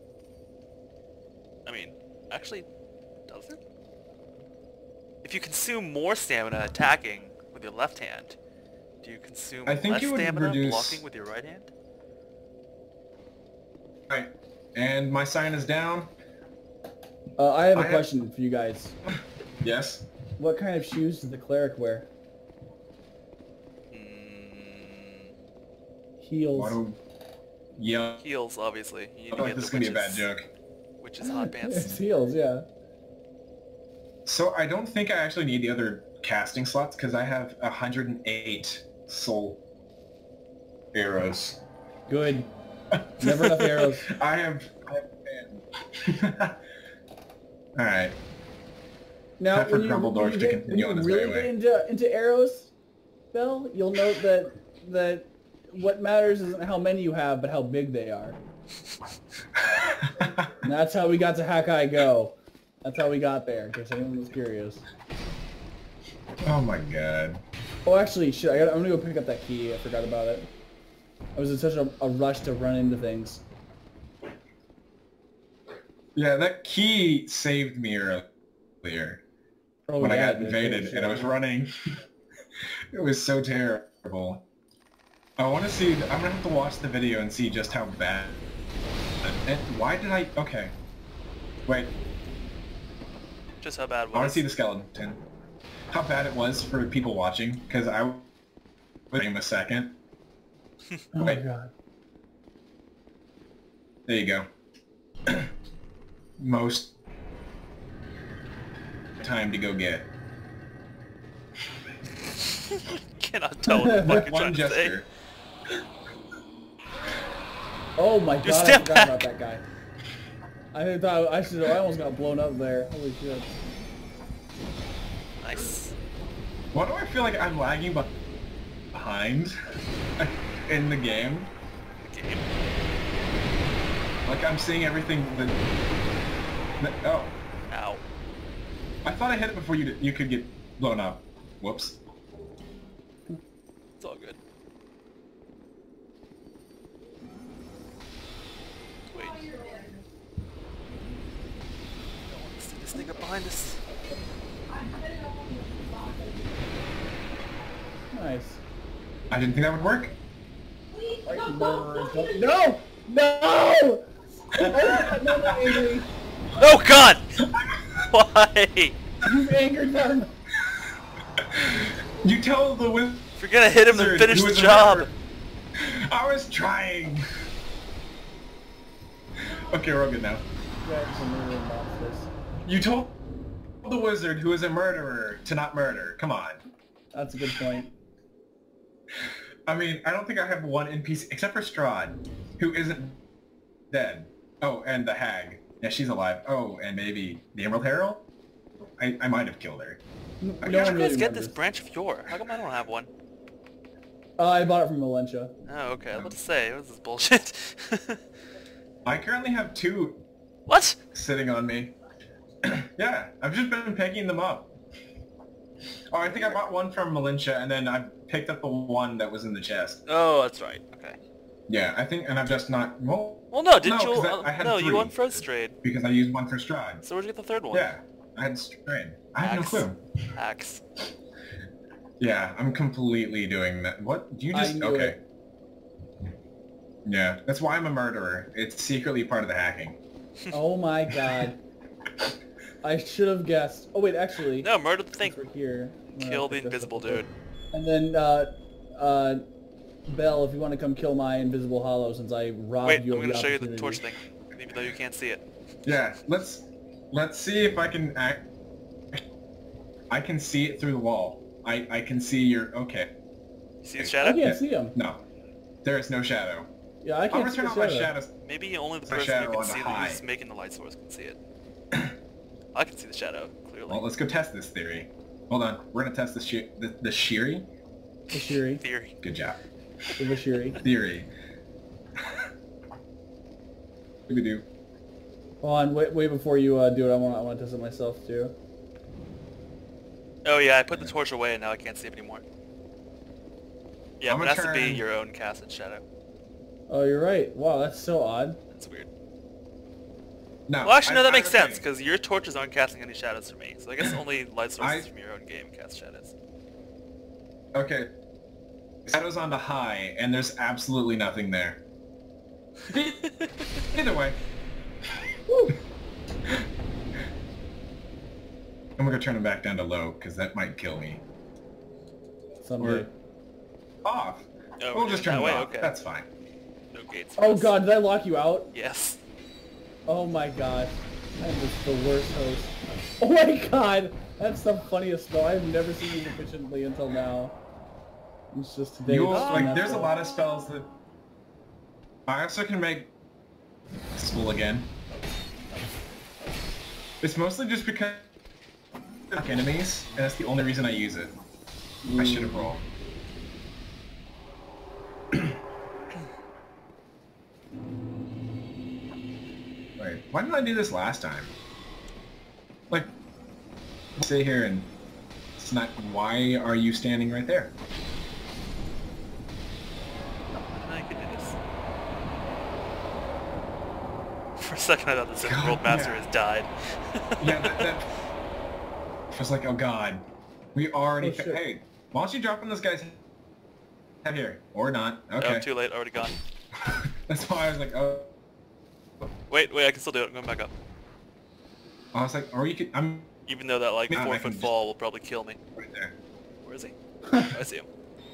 I mean, actually, does it? If you consume more stamina attacking with your left hand, do you consume I think less you would stamina reduce... blocking with your right hand? Alright, and my sign is down. Uh, I have a I question have... for you guys. Yes? What kind of shoes does the cleric wear? Mm. Heels. Do... Yeah. Heels, obviously. You need I feel like this is going to be a bad joke. Which is hot pants. It's heels, yeah. So I don't think I actually need the other casting slots because I have one hundred and eight soul arrows. Good. Never enough arrows. I have... I have Alright. Now, when you, when you, get, when you really get into, into arrows, Bill, you'll note that that what matters isn't how many you have, but how big they are. And that's how we got to Hakai Go. That's how we got there, in case anyone was curious. Oh my god. Oh, actually, shit, I gotta, I'm gonna go pick up that key. I forgot about it. I was in such a, a rush to run into things. Yeah, that key saved me earlier. Oh, when yeah, I got invaded and I was running. It was so terrible. I want to see... I'm going to have to watch the video and see just how bad... And why did I... Okay. Wait. Just how bad it was. I want to see the skeleton. How bad it was for people watching, because I... Wait a second. Oh my god. There you go. Most time to go get. Cannot tell what the fuck you're trying to say. Oh my Dude, god, I forgot back. about that guy. I thought I should I almost got blown up there. Holy shit. Nice. Why do I feel like I'm lagging behind? In the game. The game. Like I'm seeing everything that, that oh. Ow. I thought I hit it before you did, you could get blown up. Whoops. It's all good. Wait. I don't want to see this nigga behind us. Nice. I didn't think that would work. No! No! No! Oh god! Why? You angered them! You tell the wizard... If you're gonna hit him, then finish the job! I was trying! Okay, we're all good now. You told the wizard, who is a murderer, to not murder. Come on. That's a good point. I mean, I don't think I have one N P C, except for Strahd, who isn't dead. Oh, and the hag. Yeah, she's alive. Oh, and maybe the Emerald Herald? I, I might have killed her. No, okay. no, How did you guys really get this branch of yore? How come I don't have one? Uh, I bought it from Melentia. Oh, okay. I was about to say, what is this bullshit? I currently have two... What? ...sitting on me. Yeah, I've just been picking them up. Oh, I think I bought one from Melentia, and then I picked up the one that was in the chest. Oh, that's right. Okay. Yeah, I think, and I've just not. Well, well no, did no, you? I, I had no, you won for Strahd. Because I used one for Strahd. So where'd you get the third one? Yeah, I had Strahd. I have no clue. Axe. Yeah, I'm completely doing that. What? Do you just? I knew okay. It. Yeah, that's why I'm a murderer. It's secretly part of the hacking. Oh my god. I should have guessed. Oh wait, actually. No, murder the thing. We're here. Kill the invisible dude. And then, uh, uh, Belle, if you want to come kill my invisible hollow, since I robbed wait, you of the Wait, I'm gonna show you the torch thing. even though you can't see it. Yeah, let's let's see if I can act. I can see it through the wall. I I can see your okay. You see the shadow? I can't yeah. see him. No, there is no shadow. Yeah, I can't. I'm gonna turn off my shadows. Maybe only the person who can see that is making the light source can see it. I can see the shadow clearly. Well, let's go test this theory. Hold on, we're gonna test the she the the Shiri. The Shiri theory. Good job. The Shiri theory. What do we do? Hold on, wait, wait before you uh, do it. I want I want to test it myself too. Oh yeah, I put the torch away and now I can't see it anymore. Yeah, I'm but it has turn... to be your own cast and shadow. Oh, you're right. Wow, that's so odd. That's weird. No. Well, actually, I, no, that I, makes I sense, because your torches aren't casting any shadows for me, so I guess only light sources I... from your own game cast shadows. Okay. Shadows onto high, and there's absolutely nothing there. Either way. Woo. I'm gonna turn them back down to low, because that might kill me. Someday. Or... off. Oh, we'll just turn them way. off. Okay. That's fine. No gates. Oh us. God, did I lock you out? Yes. Oh my God. I am the worst host. Oh my God! That's the funniest spell. I've never seen you efficiently until now. It's just today. You will, like, there's spell. a lot of spells that... I also can make... school again. It's mostly just because... like enemies, and that's the only reason I use it. Mm. I should have rolled. Wait, why didn't I do this last time? Like, sit here and it's not. Why are you standing right there? I could do this. For a second, I thought this God, world master yeah. has died. Yeah. That, that... I was like, oh God, we already. Oh, hey, why don't you drop in this guy's head here or not? Okay. Oh, too late. Already gone. That's why I was like, oh. Wait, wait. I can still do it. I'm going back up. I was like, or you could. I'm. Even though that like nah, four foot fall just... will probably kill me. Right there. Where is he? Oh, I see him.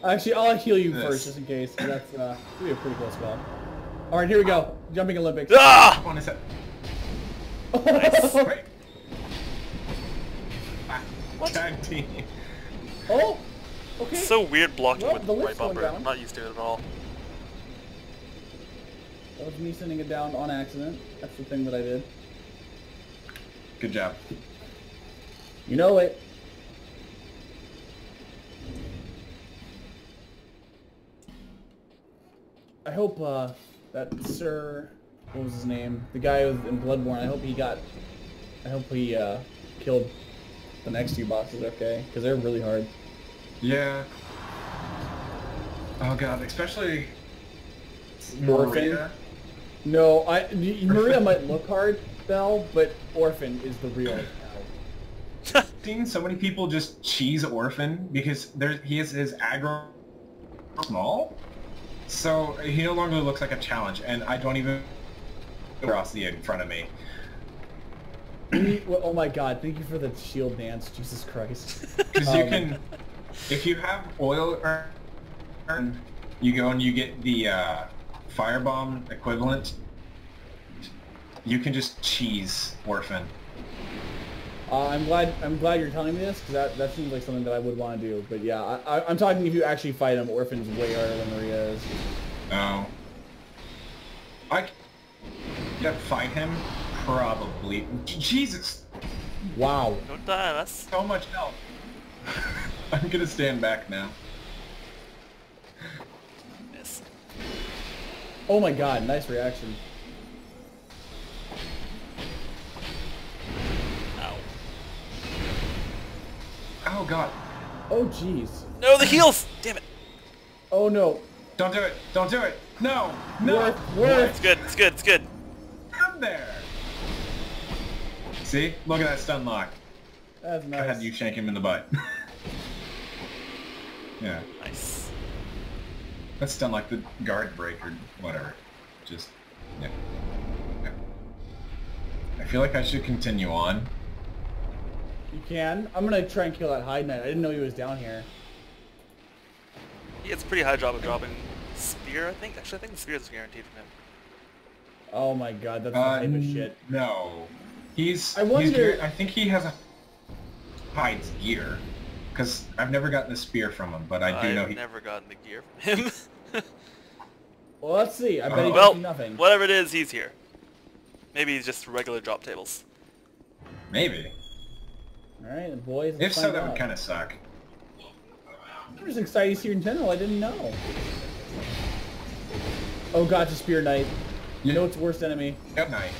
Actually, I'll heal you this. first just in case. That's uh, be a pretty close spell. All right, here we go. Jumping Olympics. Ah! Come on, is that... nice. Wait. Tag team. Oh, okay. It's so weird blocking well, with the right bumper. I'm not used to it at all. That was me sending it down on accident. That's the thing that I did. Good job. You know it. I hope uh, that Sir, what was his name? The guy who was in Bloodborne. I hope he got. I hope he uh, killed. The next two bosses, okay, because they're really hard. Yeah. Oh God, especially Maria. Orphan. No, I Maria might look hard, Belle, but Orphan is the real. I've seen so many people just cheese Orphan because there he is his aggro small, so he no longer looks like a challenge, and I don't even cross the in front of me. Oh my God! Thank you for the shield dance, Jesus Christ. Because um, you can, if you have oil earned, you go and you get the uh, firebomb equivalent. You can just cheese Orphan. Uh, I'm glad. I'm glad you're telling me this because that that seems like something that I would want to do. But yeah, I, I, I'm talking if you actually fight him. Orphan's way harder than Maria is. Oh. I can't fight him. Probably. Jesus! Wow. Don't die, that's so much help. I'm gonna stand back now. Miss. Oh my God, nice reaction. Ow. Oh God. Oh jeez. No, the heels! Damn it. Oh no. Don't do it, don't do it. No, no. Worth, worth. It's good, it's good, it's good. I'm there. See? Look at that stun lock. That's nice. Go ahead, you shank him in the butt. Yeah. Nice. That's stun lock, the guard break or whatever. Just, yeah. yeah. I feel like I should continue on. You can. I'm gonna try and kill that High Knight. I didn't know he was down here. Yeah, it's a pretty high job of dropping Spear, I think. Actually, I think the Spear is guaranteed from him. Oh my god, that's uh, the type of shit. No. He's, I wonder... he's geared, I think he has a hides gear. Because I've never gotten the spear from him, but I do I've know he... never gotten the gear from him. Well, let's see. I bet uh, he well, nothing. Whatever it is, he's here. Maybe he's just regular drop tables. Maybe. Alright, the boys... If so, that out. would kind of suck. I'm just excited he's here in general. I didn't know. Oh god, it's a spear knight. You yeah. know its worst enemy. Yep, knight.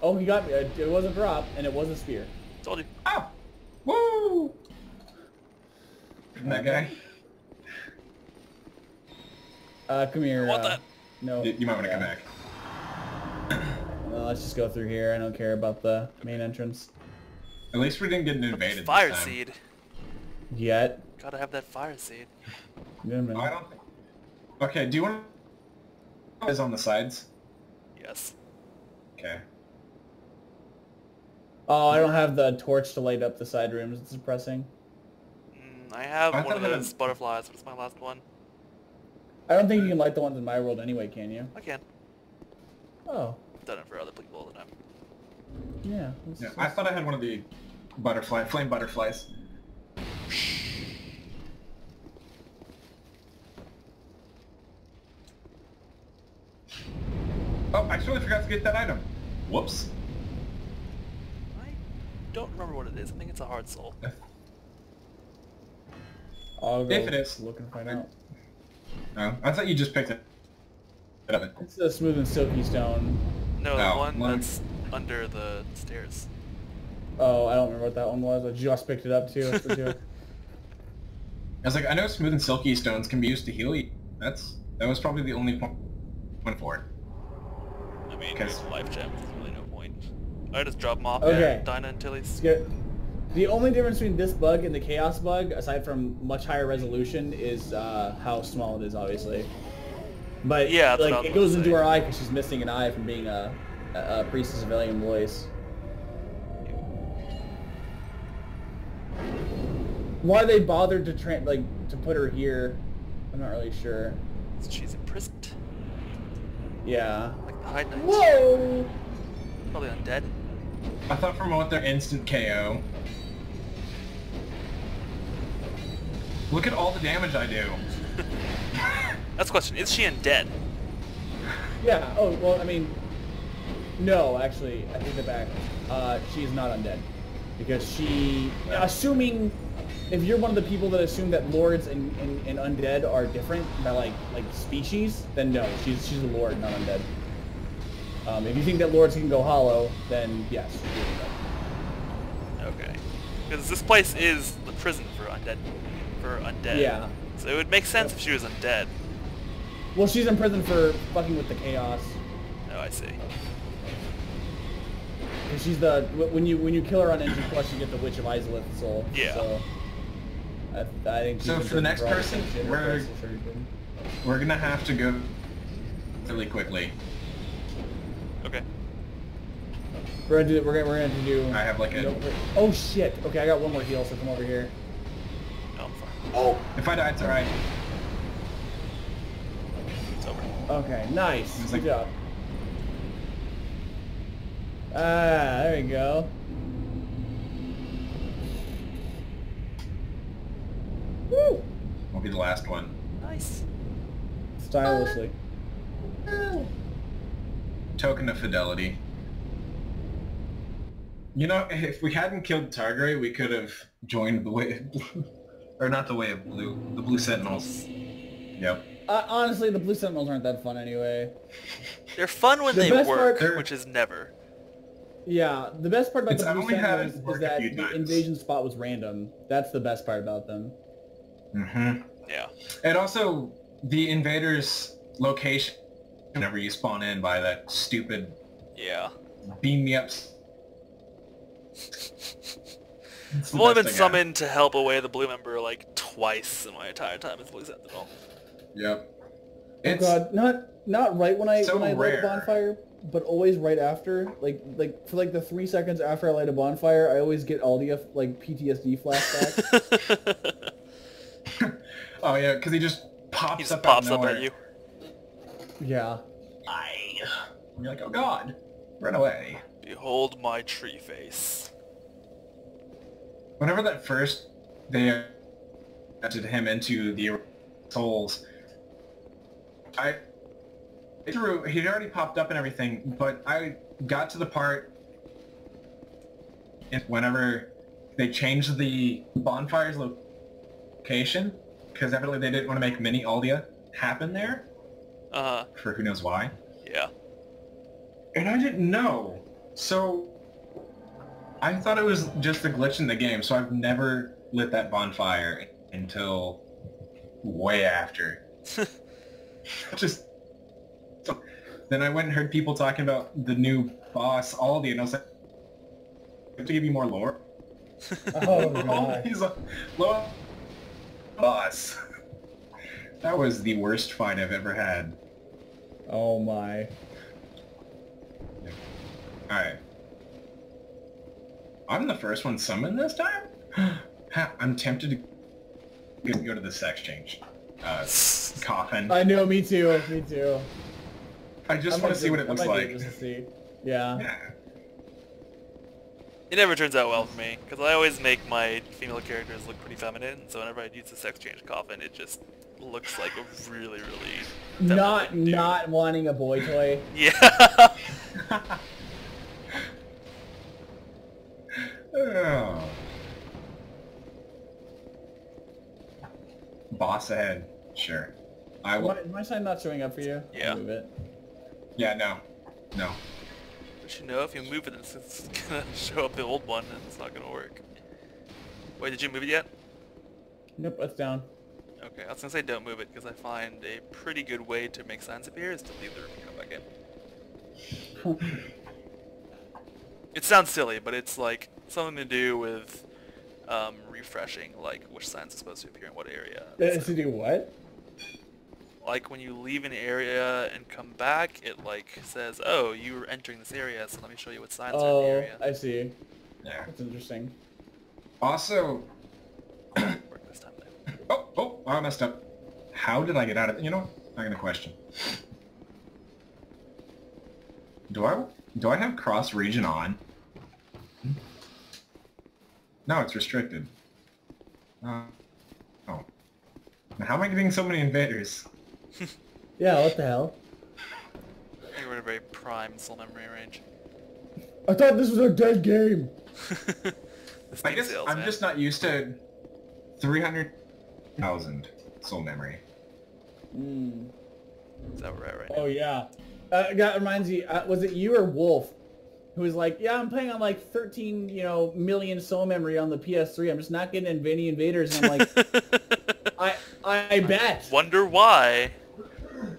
Oh, he got me. It was a drop, and it was a spear. Told you. Oh! Woo! That guy. Uh, come here. I want uh, that. No. You, you might want to come back. Well, let's just go through here. I don't care about the main entrance. At least we didn't get invaded fire this time. Seed. Yet. Gotta have that fire seed. Yeah, man. Oh, I don't think... Okay, do you want to... is on the sides? Yes. Okay. Oh, I don't have the torch to light up the side rooms. It's depressing. Mm, I have I one of those had... butterflies, but it's my last one. I don't think you can light the ones in my world anyway, can you? I can. Oh. I've done it for other people all the time. Yeah. yeah I thought I had one of the butterfly, flame butterflies. Oh, I totally forgot to get that item. Whoops. I don't remember what it is. I think it's a hard soul. I'll go if it is. Look and find out. No, I thought you just picked it. It's a smooth and silky stone. No, no the one long. that's under the stairs. Oh, I don't remember what that one was. I just picked it up too. I was like, I know smooth and silky stones can be used to heal you. That's that was probably the only point for it. I mean, there's life gems, there's really no point. I just drop them off okay. at Dinah and Tilly's. The only difference between this bug and the Chaos bug, aside from much higher resolution, is uh, how small it is, obviously. But yeah, like it goes into her eye because she's missing an eye from being a, a, a priestess of alien voice. Why they bothered to tra like to put her here, I'm not really sure. She's imprisoned. Yeah. Like the High Knights. Whoa! Probably undead. I thought for a moment they're instant K O. Look at all the damage I do. That's the question. Is she undead? Yeah. Oh, well, I mean... No, actually. I take that back. Uh, she's not undead. Because she... Assuming... If you're one of the people that assume that lords and, and, and undead are different by, like, like species, then no. She's, she's a lord, not undead. Um, if you think that lords can go hollow, then yes. She's undead. Okay. Because this place is the prison for undead. For undead. Yeah. So it would make sense if she was undead. Well, she's in prison for fucking with the chaos. Oh, I see. Because she's the when you when you kill her on Engine Plus, you get the Witch of Isolith soul. Yeah. So I, I think. So for the next person, we're we're gonna have to go really quickly. Okay. We're gonna do. We're gonna we're gonna do. I have like a. Oh shit! Okay, I got one more heal, so come over here. Oh! If I die, it's alright. It's over. Okay, nice. It's like... Good job. Ah, there we go. Woo! Won't be the last one. Nice. Stylishly. Oh. Token of fidelity. You know, if we hadn't killed Targaryen, we could have joined the way... Or not the Way of Blue, the Blue Sentinels. Yep. Uh, honestly, the Blue Sentinels aren't that fun anyway. They're fun when the they work, part, which is never. Yeah, the best part about it's the Blue Sentinels is that the times. invasion spot was random. That's the best part about them. Mm-hmm. Yeah. And also, the invaders' location, whenever you spawn in by that stupid... Yeah. Beam me up... I've only been summoned to help away the blue member like twice in my entire time as Blue Sentinel. Yep. It's oh god, not not right when I so when I light a bonfire, but always right after. Like like for like the three seconds after I light a bonfire, I always get all the like P T S D flashbacks. Oh yeah, because he just pops he just up pops out of nowhere. Up at you. Yeah. I. And you're like, oh god, run away. Behold my tree face. Whenever that first they entered him into the souls, I threw. He'd already popped up and everything, but I got to the part. Whenever they changed the bonfire's location, because evidently they didn't want to make mini Aldia happen there. Uh-huh. For who knows why. Yeah. And I didn't know. So I thought it was just a glitch in the game, so I've never lit that bonfire until way after. Just... So, then I went and heard people talking about the new boss, Aldi, and I was like, I have to give you more lore. Oh, no. He's a low boss. That was the worst fight I've ever had. Oh my. Alright. I'm the first one summoned this time? I'm tempted to go to the sex change. Uh, coffin. I know, me too, me too. I just want to see what it looks like. Just to see. Yeah. Yeah. It never turns out well for me, because I always make my female characters look pretty feminine, so whenever I use the sex change coffin, it just looks like a really, really... Not, not wanting a boy toy. Yeah! Oh. Boss ahead. Sure. I will... My sign not showing up for you? Yeah. I'll move it. Yeah, no. No. But you know, if you move it, it's gonna show up the old one, and it's not gonna work. Wait, did you move it yet? Nope, it's down. Okay, I was gonna say don't move it, because I find a pretty good way to make signs appear is to leave the repeater bucket. It sounds silly, but it's like something to do with um, refreshing, like which signs are supposed to appear in what area. It's so. To do what? Like when you leave an area and come back, it like says, "Oh, you were entering this area, so let me show you what signs oh, are in the area." Oh, I see. Yeah, that's interesting. Also, this time, oh, oh, I messed up. How did I get out of it? You know, I'm gonna question. Do I do I have cross region on? No, it's restricted. Uh, oh, now how am I getting so many invaders? Yeah, what the hell? You were in a very prime soul memory range. I thought this was a dead game! I guess sales, I'm man. just not used to three hundred thousand soul memory. Mm. Is that right right Oh now? Yeah. Uh, that reminds me, uh, was it you or Wolf? Who was like, yeah, I'm playing on like thirteen, you know, million soul memory on the P S three. I'm just not getting any invaders. And I'm like, I, I bet. I wonder why.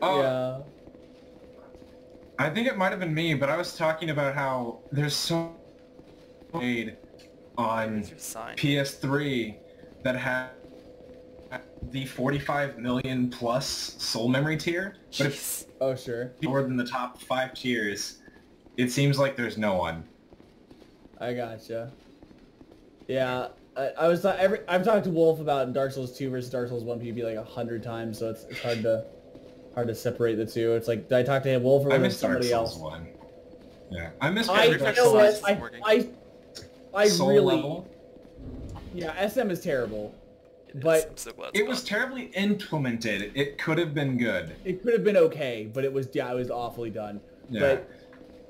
Oh, yeah. I think it might have been me, but I was talking about how there's so made on P S three that have the forty-five million plus soul memory tier, Jeez. But if oh sure, more than the top five tiers. It seems like there's no one. I gotcha. Yeah, I, I was. Every, I've talked to Wolf about Dark Souls two versus Dark Souls one P V like a hundred times, so it's, it's hard to hard to separate the two. It's like, did I talk to Wolf or I miss somebody Dark Souls else? one. Yeah, I miss. I you know what? I I, I really. Level. Yeah, S M is terrible. But so it was terribly implemented. It could have been good. It could have been okay, but it was yeah, it was awfully done. Yeah. But,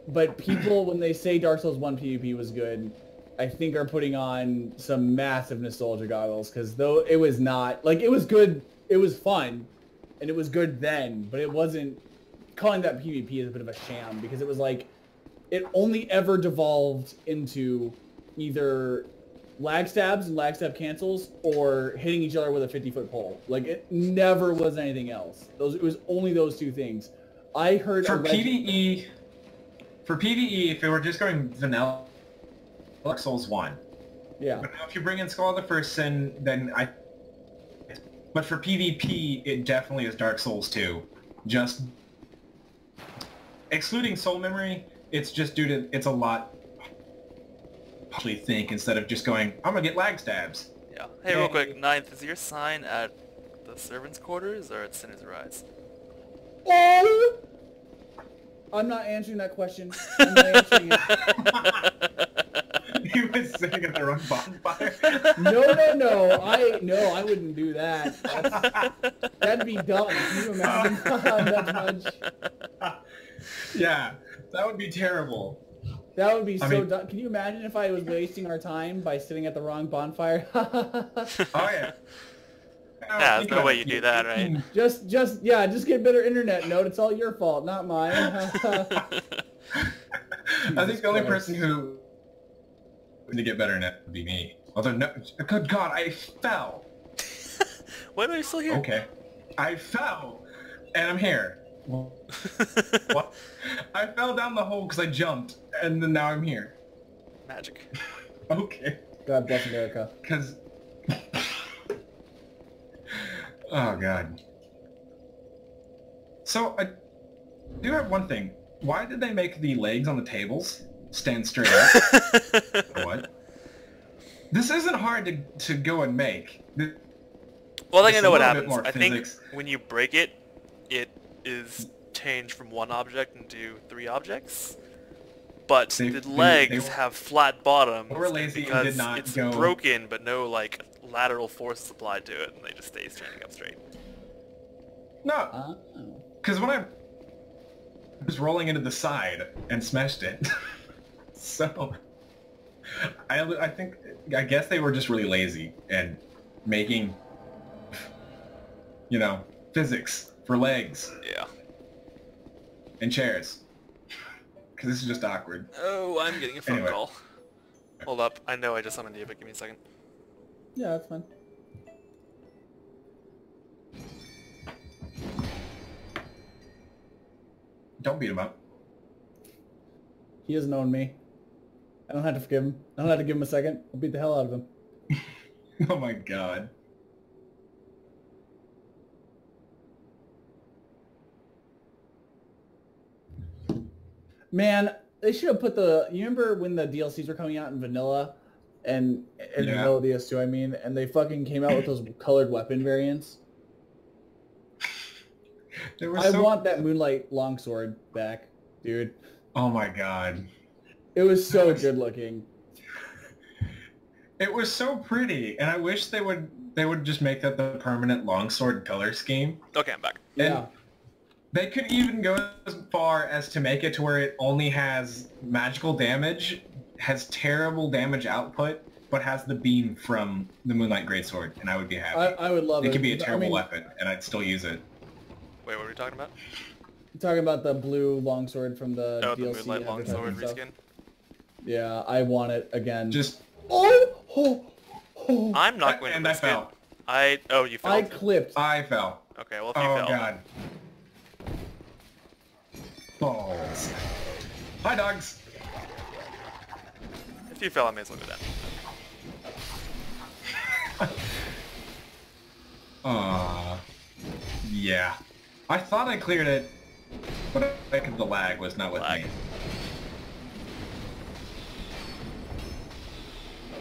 But people, when they say Dark Souls one PvP was good, I think are putting on some massive nostalgia goggles, because though it was not... Like, it was good, it was fun, and it was good then, but it wasn't... Calling that PvP is a bit of a sham, because it was like... It only ever devolved into either lag stabs and lag stab cancels, or hitting each other with a fifty-foot pole. Like, it never was anything else. Those It was only those two things. I heard... For PvE... For PvE, if it were just going vanilla, Dark Souls one. Yeah. But now if you bring in Skull of the First Sin, then I... But for PvP, it definitely is Dark Souls two. Just... Excluding soul memory, it's just due to... It's a lot... Actually think, instead of just going, I'm gonna get lag stabs. Yeah. Hey, hey, real quick, Ninth, is your sign at the Servants' Quarters or at Sinner's Rise? I'm not answering that question. I'm not answering it. He was sitting at the wrong bonfire. No, no, no. I no, I wouldn't do that. That's, that'd be dumb. Can you imagine that much? Yeah, that would be terrible. That would be I so mean, dumb. Can you imagine if I was wasting our time by sitting at the wrong bonfire? Oh yeah. No, yeah, there's no way you do that, right? Just, just, yeah, just get better internet, Note. It's all your fault, not mine. I think the only person who to get better internet would be me. Although, no, good God, I fell. Why am I still here? Okay, I fell, and I'm here. What? I fell down the hole because I jumped, and then now I'm here. Magic. Okay. God bless America. Because. Oh God. So I do have one thing. Why did they make the legs on the tables stand straight up? What? This isn't hard to to go and make. Well, I think I know what happens. I physics. think when you break it, it is changed from one object into three objects. But they, the legs they, they were, have flat bottoms they were lazy because and did not it's go. broken, but no like. lateral force applied to it, and they just stay standing up straight. No, because when I was rolling into the side and smashed it, so I, I think I guess they were just really lazy and making, you know, physics for legs. Yeah. And chairs, because this is just awkward. Oh, I'm getting a phone anyway. call. Hold up, I know I just summoned you, but give me a second. Yeah, that's fine. Don't beat him up. He doesn't own me. I don't have to forgive him. I don't have to give him a second. I'll beat the hell out of him. Oh my God. Man, they should have put the... You remember when the D L Cs were coming out in vanilla? And and yeah. Vanilla D S two, I mean, and they fucking came out with those colored weapon variants. There were I so... want that Moonlight Longsword back, dude. Oh my God. It was so was... good looking. It was so pretty, and I wish they would they would just make that the permanent longsword color scheme. Okay, I'm back. And yeah. They could even go as far as to make it to where it only has magical damage. Has terrible damage output, but has the beam from the Moonlight Greatsword, and I would be happy. I, I would love it. It could be a terrible I mean, weapon, and I'd still use it. Wait, what are we talking about? You're talking about the blue longsword from the oh, D L C. Oh, the Moonlight Longsword reskin? Yeah, I want it again. Just... Oh! Oh! Oh! I'm not going to and I fell. I... Oh, you fell. I clipped. I fell. Okay, well, if you oh, fell... Oh, God. Balls. Hi, dogs! If you fell, I may as well do that. Aww. Yeah. I thought I cleared it, but I think the lag was not with lag. me.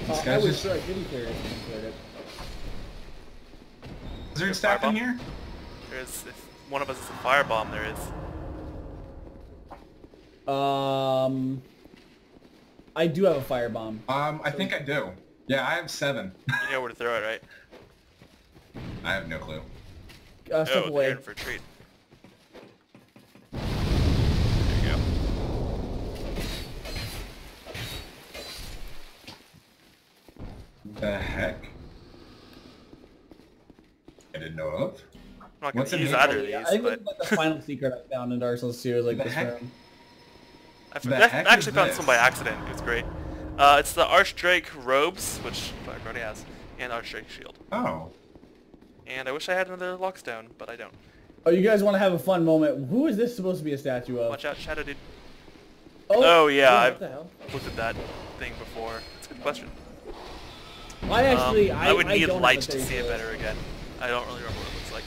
This uh, I was just... sure I didn't clear it. I cleared it. Is there a staff in here? There is. If one of us is a firebomb, there is. Um... I do have a firebomb. Um, I so. think I do. Yeah, I have seven. You know where to throw it, right? I have no clue. Uh, step oh, away. They're in for a treat. There you go. The heck? I didn't know of. I'm not going to use either of these, I think but... It's like the final secret I found in Dark Souls two is like the this heck? room. I actually found this? some by accident. It's great. Uh, it's the Archdrake robes, which Black already has, and Archdrake shield. Oh. And I wish I had another lockstone, but I don't. Oh, you guys want to have a fun moment? Who is this supposed to be a statue of? Watch out, Shadow Dude. Oh, oh yeah, I've looked at that thing before. It's a good question. I actually, um, I, I would need I light to see it better again. I don't really remember what it looks like.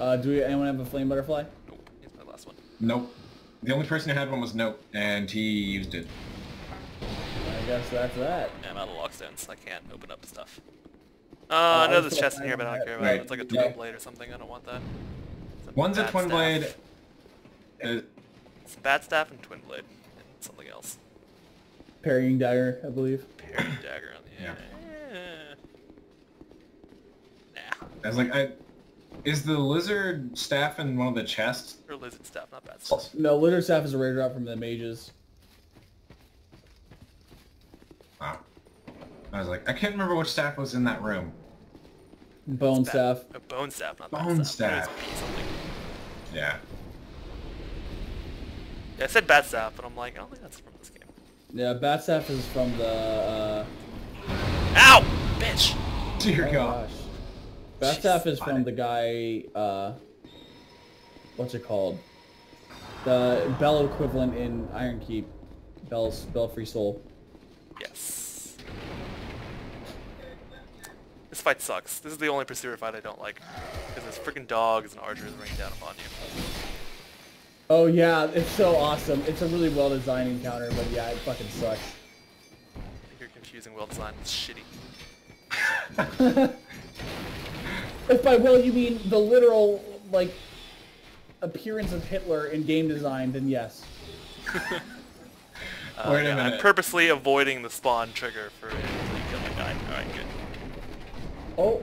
Uh, do we, anyone have a flame butterfly? Nope. It's my last one. Nope. The only person who had one was Nope, and he used it. I guess that's that. Yeah, I'm out of lockstones, so I can't open up stuff. Uh, uh I know there's chests in here, but I don't care about right. it. It's like a twin yeah. blade or something, I don't want that. One's a twin stuff. blade. Uh, Some Bad Staff and Twin Blade. And something else. Parrying Dagger, I believe. Parrying Dagger on the end. Yeah. Nah. I was like, I... Is the lizard staff in one of the chests? Or lizard staff, not bad stuff. No, lizard staff is a rare drop from the mages. Wow. I was like, I can't remember which staff was in that room. Bone staff. A bone staff, not bad staff. Bone staff. Yeah. Yeah, I said bat staff, but I'm like, I don't think that's from this game. Yeah, bat staff is from the... Uh... Ow! Bitch! Dear God. Bat staff is from the guy, uh, what's it called? The Bell equivalent in Ironkeep, Bell's Belfry Soul. Yes. This fight sucks. This is the only Pursuer fight I don't like, because this freaking dog is an archer is raining down upon you. Oh yeah, it's so awesome. It's a really well-designed encounter, but yeah, it fucking sucks. You're confusing well-designed with shitty. If by will you mean the literal, like, appearance of Hitler in game design, then yes. uh, Wait yeah, a minute. I'm purposely avoiding the spawn trigger for him to kill the guy. Alright, good. Oh.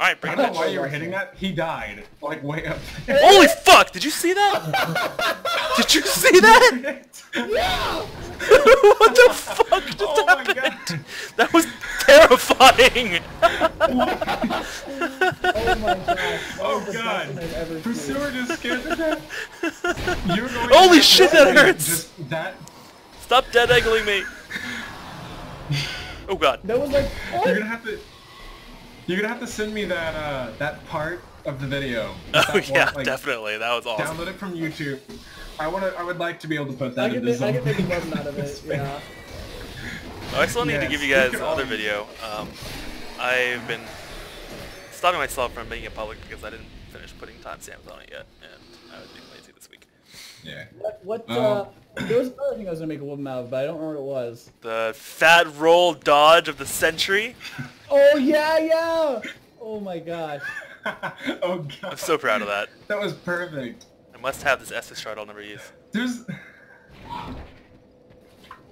Alright, bring him I don't know why you were hitting that. He died. Like, way up there. Holy fuck! Did you see that? Did you see that? Yeah! What the fuck just oh happened? My God. That was terrifying! Oh my God. Oh God. Pursuer just scared the death. You're going holy shit, that hurts! Just that... Stop dead eggling me! Oh God. That was like... What? You're gonna have to... You're gonna have to send me that uh, that part of the video. Oh yeah, one, like, definitely. That was awesome. Download it from YouTube. I wanna. I would like to be able to put that. I in could, I could make a button out of it. Yeah. I still need yes. to give you guys another video. Um, I've been stopping myself from making it public because I didn't finish putting timestamps on it yet, and I was being lazy this week. Yeah. What? What? Uh, there was another thing I was gonna make a woman out of, but I don't remember what it was. The fat roll dodge of the century. Oh yeah, yeah! Oh my gosh. Oh God. I'm so proud of that. That was perfect. I must have this S S shard I'll never use. There's...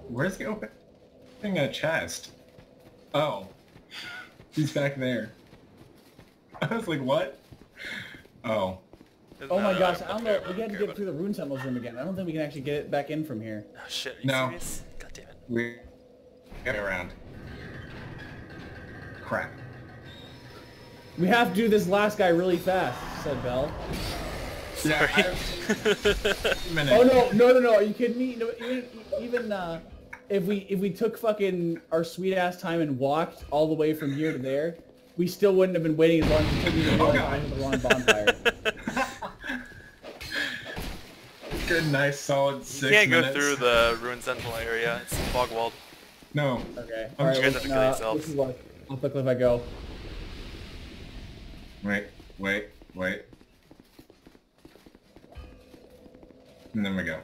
Where's the open... thing a chest? Oh. He's back there. I was like, what? Oh. Oh my gosh, I don't know, we gotta get through the Rune Sentinels room again. I don't think we can actually get it back in from here. Oh shit, are you no. serious? God damn it. We... get around. Crap. We have to do this last guy really fast, said Bell. Sorry. Yeah, I... oh no, no, no, no! Are you kidding me? No, even even uh, if we if we took fucking our sweet ass time and walked all the way from here to there, we still wouldn't have been waiting as long as we took oh, behind the wrong bonfire. Good, nice, solid six minutes. You can't minutes. go through the Ruined Sentinel area. It's fog walled. No. Okay. All right. You guys have to kill uh, yourselves. I'll click if I go. Wait, wait, wait. And then we go.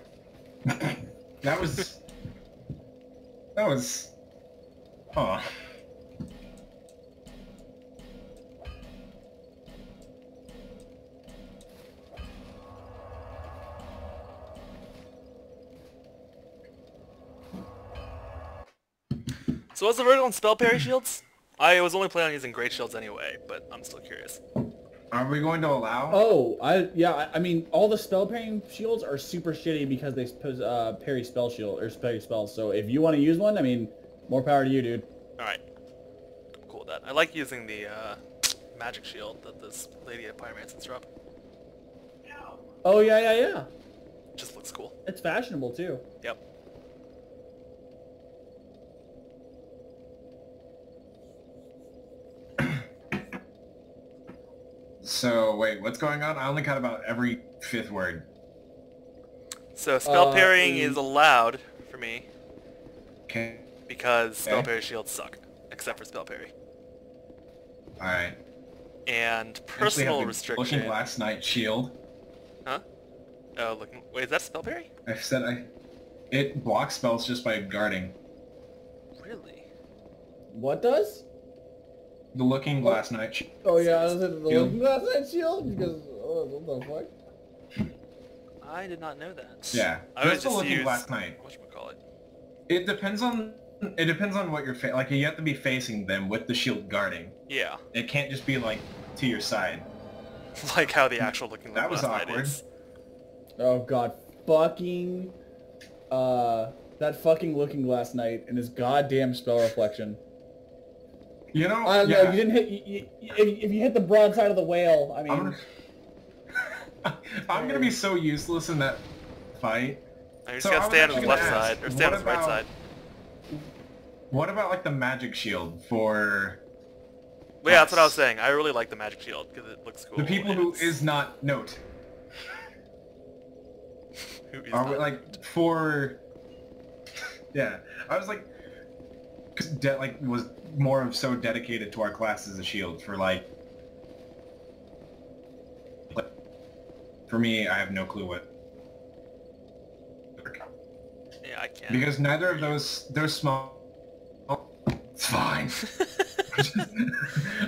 That was... that was... Aw. So what's the verdict on spell parry shields? I was only planning on using great shields anyway, but I'm still curious. Are we going to allow? Oh, I yeah, I mean, all the spell parrying shields are super shitty because they uh, parry spell shield or parry spells. So if you want to use one, I mean, more power to you, dude. All right, I'm cool with that. I like using the uh, magic shield that this lady at Pyromancer's dropped. Oh yeah, yeah, yeah. It just looks cool. It's fashionable too. Yep. So, wait, what's going on? I only got about every fifth word. So, spell uh, parrying mm. is allowed for me. Okay. Because spell okay. parry shields suck, except for spell parry. Alright. And personal restriction... Looking Glass Knight shield. Huh? Oh, looking... Wait, is that spell parry? I said I... It blocks spells just by guarding. Really? What does? The Looking Glass Knight shield. Oh yeah, I was at the Looking Glass Knight shield because oh, what the fuck? I did not know that. Yeah, I was just looking Glass Knight. Whatchamacallit? It depends on it depends on what you're fa like. You have to be facing them with the shield guarding. Yeah. It can't just be like to your side. Like how the actual Looking Glass Knight is. That was awkward. Is. Oh god, fucking uh, that fucking Looking Glass Knight and his goddamn spell reflection. You know, I don't yeah. know. You didn't hit. You, you, if, if you hit the broadside of the whale, I mean. I'm gonna, I'm gonna be so useless in that fight. You just so gotta stay on the left ask, side or stay on the right side. What about like the magic shield for? Well, yeah, that's what I was saying. I really like the magic shield because it looks cool. The people who it's... is not note. who is Are not we, like for? yeah, I was like. De like was more of so dedicated to our class as a shield for like, like for me I have no clue what yeah I can't because neither of those they're small oh, it's fine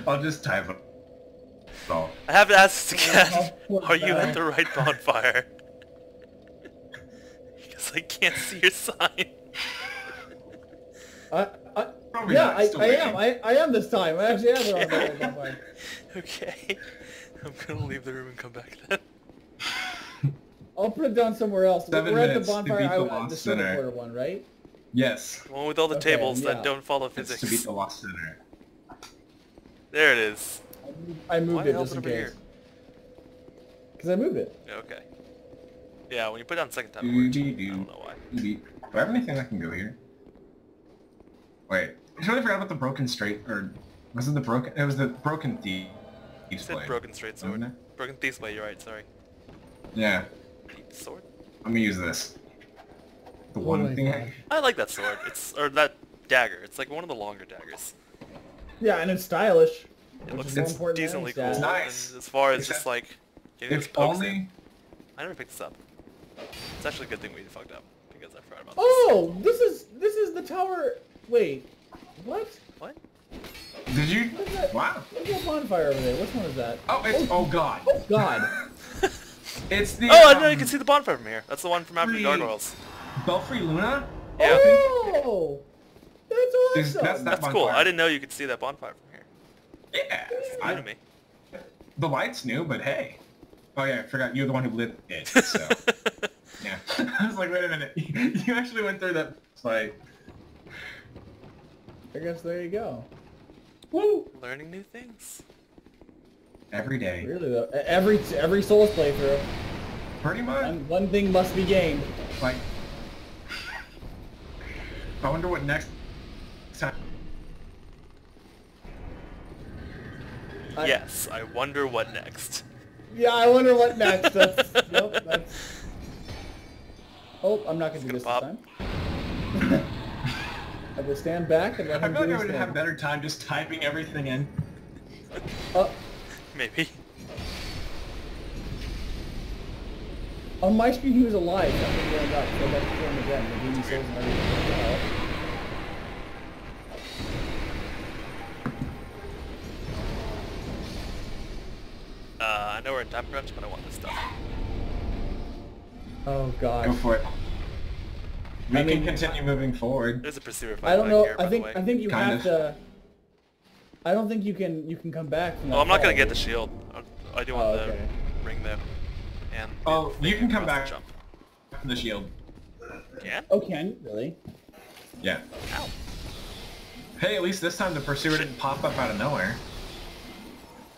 I'll just type it oh. I have to ask this again, are you at the right bonfire? Because I can't see your sign. I, I, yeah, I, I am. I, I am this time. I actually am. Okay. The right okay. I'm going to leave the room and come back then. I'll put it down somewhere else. Seven We're at the bonfire. The I, the center one, right? Yes. The one with all the okay, tables yeah. that don't follow physics. It's to beat the Lost Center. There it is. I moved Why it just in case. Because I moved it. Okay. Yeah, when you put it on second time, do, do, do. I don't know why. Do, do. do I have anything that can go here? Wait, I totally forgot about the broken straight, or was it the broken? It was the broken thief. You said blade. broken straight sword. Oh, broken thief's blade. You're right. Sorry. Yeah. Sword. Let me use this. The oh one thing. I... I like that sword. It's or that dagger. It's like one of the longer daggers. Yeah, and it's stylish. It looks it's decently cool. It's nice. And as far as Except just like getting those pokes only... in. I never picked this up. It's actually a good thing we fucked up because I forgot about this. Oh, this is this is the tower. Wait, what? What? Did you? What is that? Wow. There's a bonfire over there. Which one is that? Oh, it's, oh, oh God. Oh God. it's the. Oh, um, no, you can see the bonfire from here. That's the one from after the Gargoyles. Belfry Luna? Yeah. Oh, that's awesome. Is, that's that that's cool. I didn't know you could see that bonfire from here. Yeah. I, me. The light's new, but hey. Oh yeah, I forgot. You're the one who lit it, so. yeah. I was like, wait a minute. You actually went through that fight. I guess there you go. Woo! Learning new things. Every day. Really though. Every every Souls playthrough. Pretty much. One, one thing must be gained. Like. I wonder what next time. I... Yes, I wonder what next. Yeah, I wonder what next. That's, yep, that's... Oh, I'm not gonna it's do gonna this pop. This time. I will stand back and let him I feel like I would thing. have a better time just typing everything in. Uh, Maybe. On my screen he was alive. I think he got to go back to him again. The demon souls and everything. Uh, I know we're in time crunch, but I want this stuff. Oh god. Go for it. We I can mean, continue moving forward. There's a pursuer fight. I don't know. Here, I think I think you kind have of. to. I don't think you can you can come back. From that oh, I'm not gonna get the shield. I do want oh, okay. the ring though. And oh, you can come back. Jump. From the shield. Yeah. Oh, can really? Yeah. Ow. Hey, at least this time the pursuer Shit. didn't pop up out of nowhere.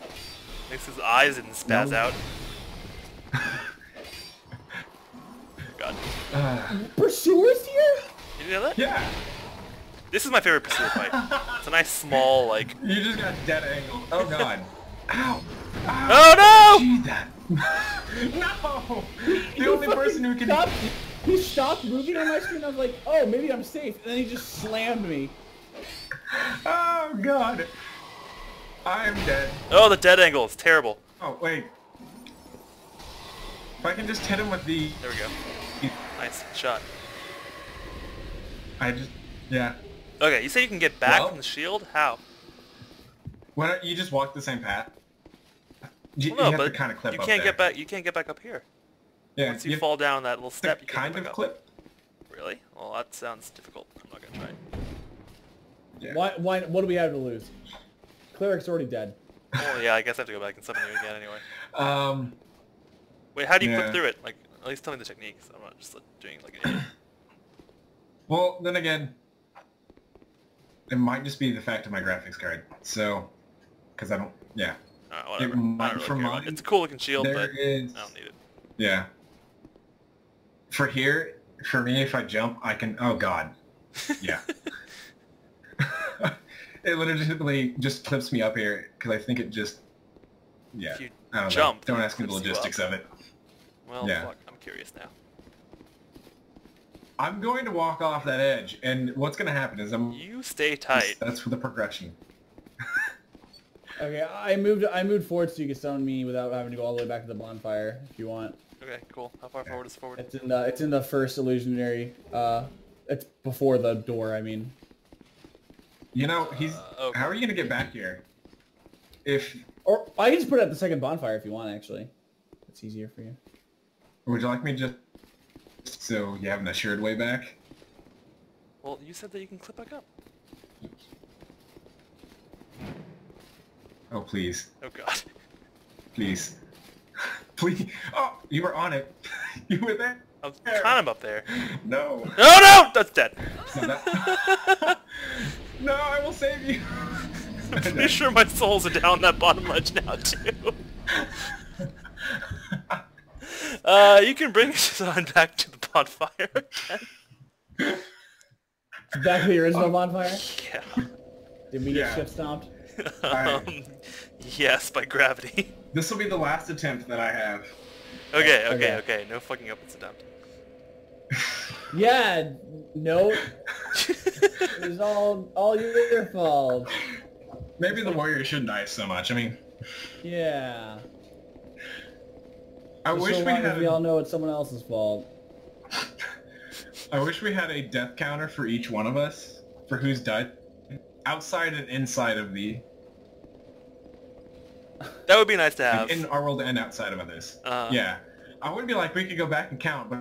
At least his eyes didn't spaz no. out. God. Uh, Pursuer's here? You know that? Yeah. This is my favorite pursuer fight. It's a nice small like. You just got dead angle. Oh god. Ow. Ow. Oh no! Gee, that. no. The he only person who can. Stopped, he stopped moving on my screen. I was like, oh, maybe I'm safe. And then he just slammed me. Oh god. I'm dead. Oh, the dead angle is terrible. Oh wait. If I can just hit him with the. There we go. Nice shot. I just, yeah. Okay, you said you can get back well, from the shield? How? Why don't you just walk the same path? You, well, no, you have but to kind of clip you up can't there. get back. You can't get back up here. Yeah, once you, you fall down that little step, you kind of clip. Up. Really? Well, that sounds difficult. I'm not gonna try. Yeah. Why? Why? What do we have to lose? Cleric's already dead. Oh yeah, I guess I have to go back and summon you again anyway. Um. Wait, how do you yeah. clip through it? Like, at least tell me the techniques. I'm not just like, doing like an idiot. Well, then again, it might just be the fact of my graphics card. So, because I don't, yeah. Uh, whatever. It might really for mine, it's a cool looking shield, but is, I don't need it. Yeah. For here, for me, if I jump, I can. Oh God. Yeah. It literally just clips me up here because I think it just. Yeah. If you I don't jump. Know. Don't ask me the logistics of it. Well, yeah. Fuck. I'm curious now. I'm going to walk off that edge, and what's going to happen is I'm... You stay tight. That's for the progression. Okay, I moved I moved forward so you can summon me without having to go all the way back to the bonfire, if you want. Okay, cool. How far okay. forward is forward? It's in the, it's in the first illusionary. Uh, it's before the door, I mean. You know, he's... Uh, okay. How are you going to get back here? If... Or I can just put it at the second bonfire if you want, actually. It's easier for you. Would you like me to just... So you have an assured way back? Well, you said that you can clip back up. Oh, please. Oh, God. Please. Please. Oh, you were on it. You were there. I was kind of up there. No. No, no! That's dead. No, that... No, I will save you. I'm pretty sure my souls are down that bottom ledge now, too. Uh, you can bring Susan back to the bonfire again. Back to the original oh. bonfire? Yeah. Did we get yeah. ship stomped? um, right. Yes, by gravity. This will be the last attempt that I have. Okay, okay, okay. okay. No fucking up this attempt. Yeah, no. It was all, all your fault. Maybe the warrior shouldn't die so much, I mean... Yeah. I wish so we had. We all know it's someone else's fault. I wish we had a death counter for each one of us, for who's died, outside and inside of the. That would be nice to have. Like in our world and outside of others. Uh, yeah, I would be like we could go back and count, but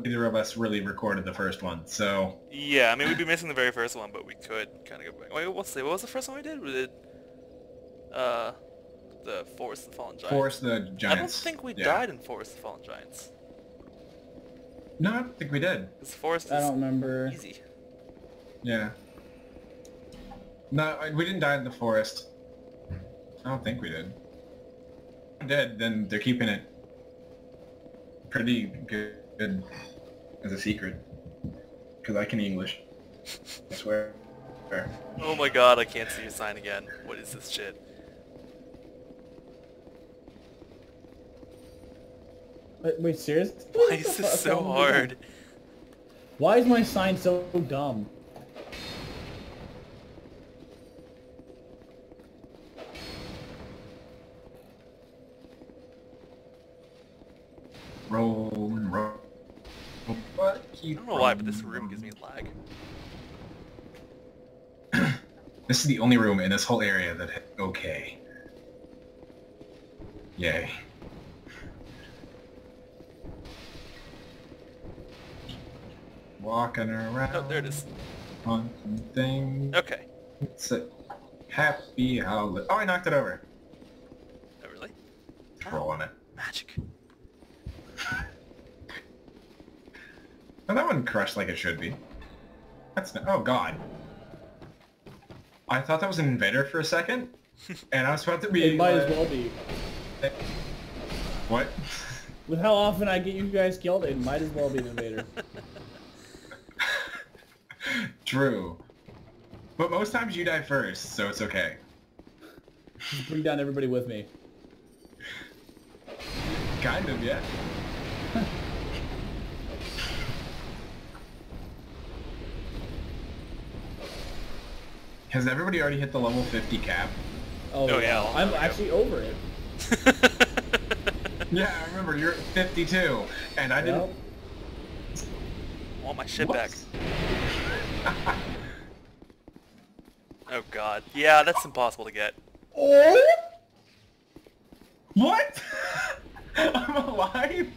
neither of us really recorded the first one, so. Yeah, I mean we'd be missing the very first one, but we could kind of go back. Wait, we'll see. What was the first one we did? We did. Uh. The Forest of the Fallen Giants. Forest of the Giants. I don't think we yeah. died in Forest of the Fallen Giants. No, I don't think we did. This forest is I don't remember. Easy. Yeah. No, we didn't die in the forest. I don't think we did. If we're dead, then they're keeping it pretty good as a secret. Because I can English. I swear. Fair. Oh my god, I can't see your sign again. What is this shit? Wait, wait, seriously? Why is this so hard? Why is my sign so dumb? Roll, roll. I don't know why, but this room gives me lag. This is the only room in this whole area that hit okay. Yay. Walking around. Oh, there it is. On thing. Okay. It's a happy howler. Oh, I knocked it over. Oh, really? Roll on it. Magic. Now that one crushed like it should be. That's not. Oh God. I thought that was an invader for a second, and I was about to be. It might uh, as well be. What? With how often I get you guys killed, it might as well be an invader. True. But most times you die first, so it's okay. Just bring down everybody with me. Kind of, yeah. Has everybody already hit the level fifty cap? Oh, oh yeah. Wow. I'm actually over it. Yeah, I remember, you're at fifty-two, and I didn't... Well, I want my shit Whoops. back. Oh god. Yeah, that's impossible to get. What? I'm alive?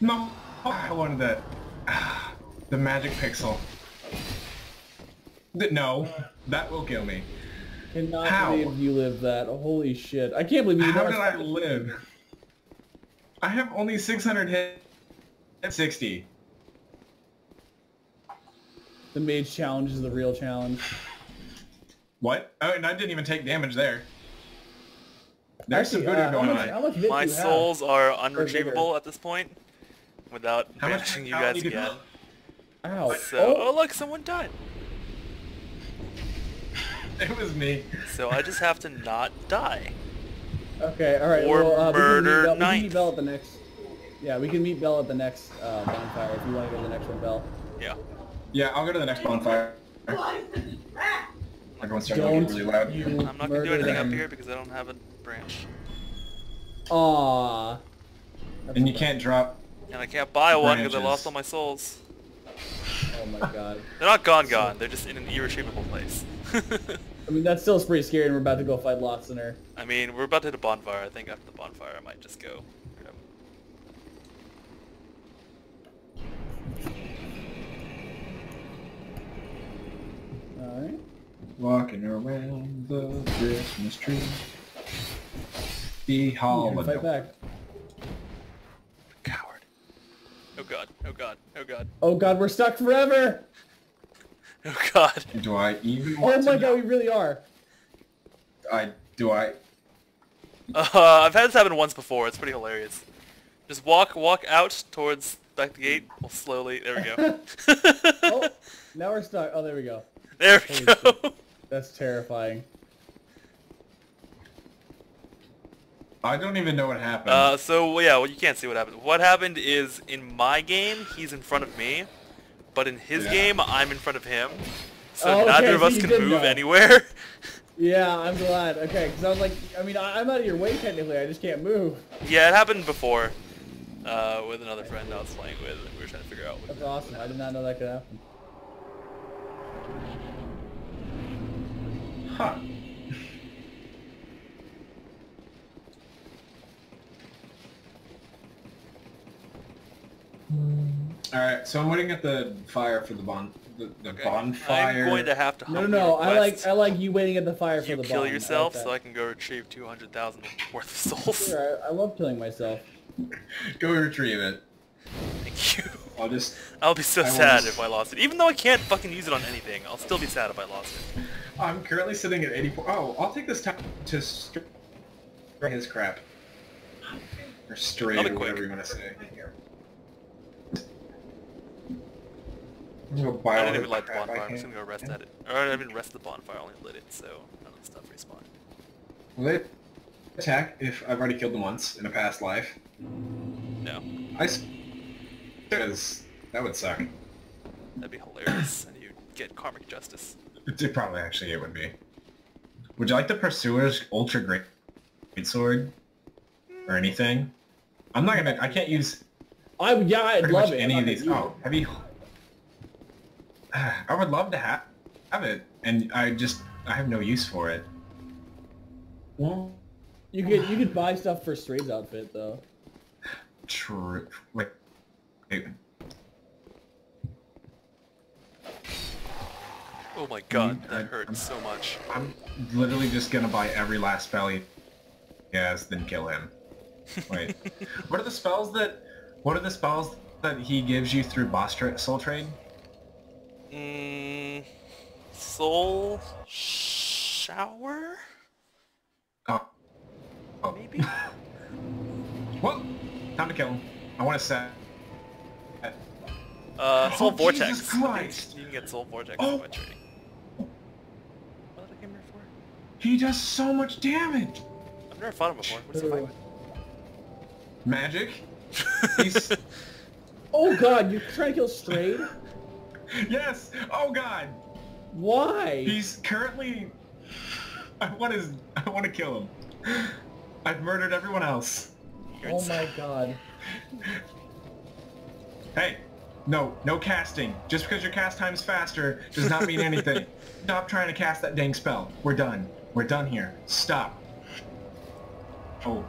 No! Oh, I wanted that. Ah, the magic pixel. Th no, that will kill me. And not How? Any of you live that. Holy shit. I can't believe you How did I live? I have only six hundred hits at sixty. The mage challenge is the real challenge. What? Oh, and I didn't even take damage there. There's some voodoo uh, going much, on. My souls have? Are unretrievable at this point. Without matching you guys again. Ow. So, oh. oh look, someone died. It was me. So I just have to not die. Okay, alright. Or well, uh, murder night. We can meet Belle at the next... Yeah, we can meet Belle at the next uh, bonfire if you want to go to the next one, Belle. Yeah. Yeah, I'll go to the next bonfire. Everyone's starting to get really loud. I'm not going to do anything up here because I don't have a branch. Aww. That's and you can't drop... And I can't buy one because I lost all my souls. Oh my god. They're not gone gone, they're just in an irretrievable place. I mean, that still is pretty scary and we're about to go fight Lost Sinner. I mean, we're about to hit a bonfire. I think after the bonfire I might just go. Alright. Walking around the Christmas tree. The holiday. Fight back. Oh god, oh god, oh god. Oh god, we're stuck forever! Oh god. Do I even want to? Oh my god, we really are. I... do I... Uh, I've had this happen once before, it's pretty hilarious. Just walk, walk out towards back the gate, we'll slowly... there we go. Oh, now we're stuck. Oh, there we go. There we Holy go. Shit. That's terrifying. I don't even know what happened. Uh, so, yeah, well, you can't see what happened. What happened is, in my game, he's in front of me, but in his yeah. game, I'm in front of him. So oh, okay, neither of so us can move know. Anywhere. Yeah, I'm glad. Okay, because I was like, I mean, I I'm out of your way, technically. I just can't move. Yeah, it happened before uh, with another friend I was playing with, and we were trying to figure out what That's awesome. I did not know that could happen. Huh. Alright, so I'm waiting at the fire for the, bon the, the okay. bonfire. I'm going to have to No, no, no, I like, I like you waiting at the fire you for the bonfire. You kill yourself I like so I can go retrieve two hundred thousand worth of souls. Sure, I, I love killing myself. Go retrieve it. Thank you. I'll just... I'll be so I sad just... if I lost it. Even though I can't fucking use it on anything, I'll still be sad if I lost it. I'm currently sitting at eighty-four. Oh, I'll take this time to strip his crap. Or straight, or whatever quick. You want to say. I'm gonna go I didn't even light the bonfire, I'm just gonna go rest yeah. at it. Or I didn't even rest the bonfire, I only lit it, so none of the stuff respawned. Will they attack if I've already killed them once in a past life? No. I... Because that would suck. That'd be hilarious, and you'd get karmic justice. It probably actually it would be. Would you like the Pursuer's Ultra Great Sword? Or anything? I'm not gonna... I can't use... I Yeah, I'd love it. any of these... Oh, have you... I would love to have, have it, and I just, I have no use for it. Well, you could, you could buy stuff for Strahd's outfit, though. True. Wait. Wait. Oh my god, that I, hurt I'm, so much. I'm literally just gonna buy every last spell he has, then kill him. Wait. What are the spells that, what are the spells that he gives you through boss tra soul trade? Mmm... Soul... Shower? Oh. oh. Maybe? Well, time to kill him. I want to set... Uh, Soul oh, Vortex. Jesus Christ! You can get Soul Vortex oh. by trading. What did I come here for? He does so much damage! I've never fought him before. What does he fight with? Magic? He's... Oh god, you're trying to kill Strahd? Yes! Oh god! Why? He's currently... I want his... I want to kill him. I've murdered everyone else. You're oh insane. My god. Hey! No, no casting. Just because your cast time's faster does not mean anything. Stop trying to cast that dang spell. We're done. We're done here. Stop. Oh.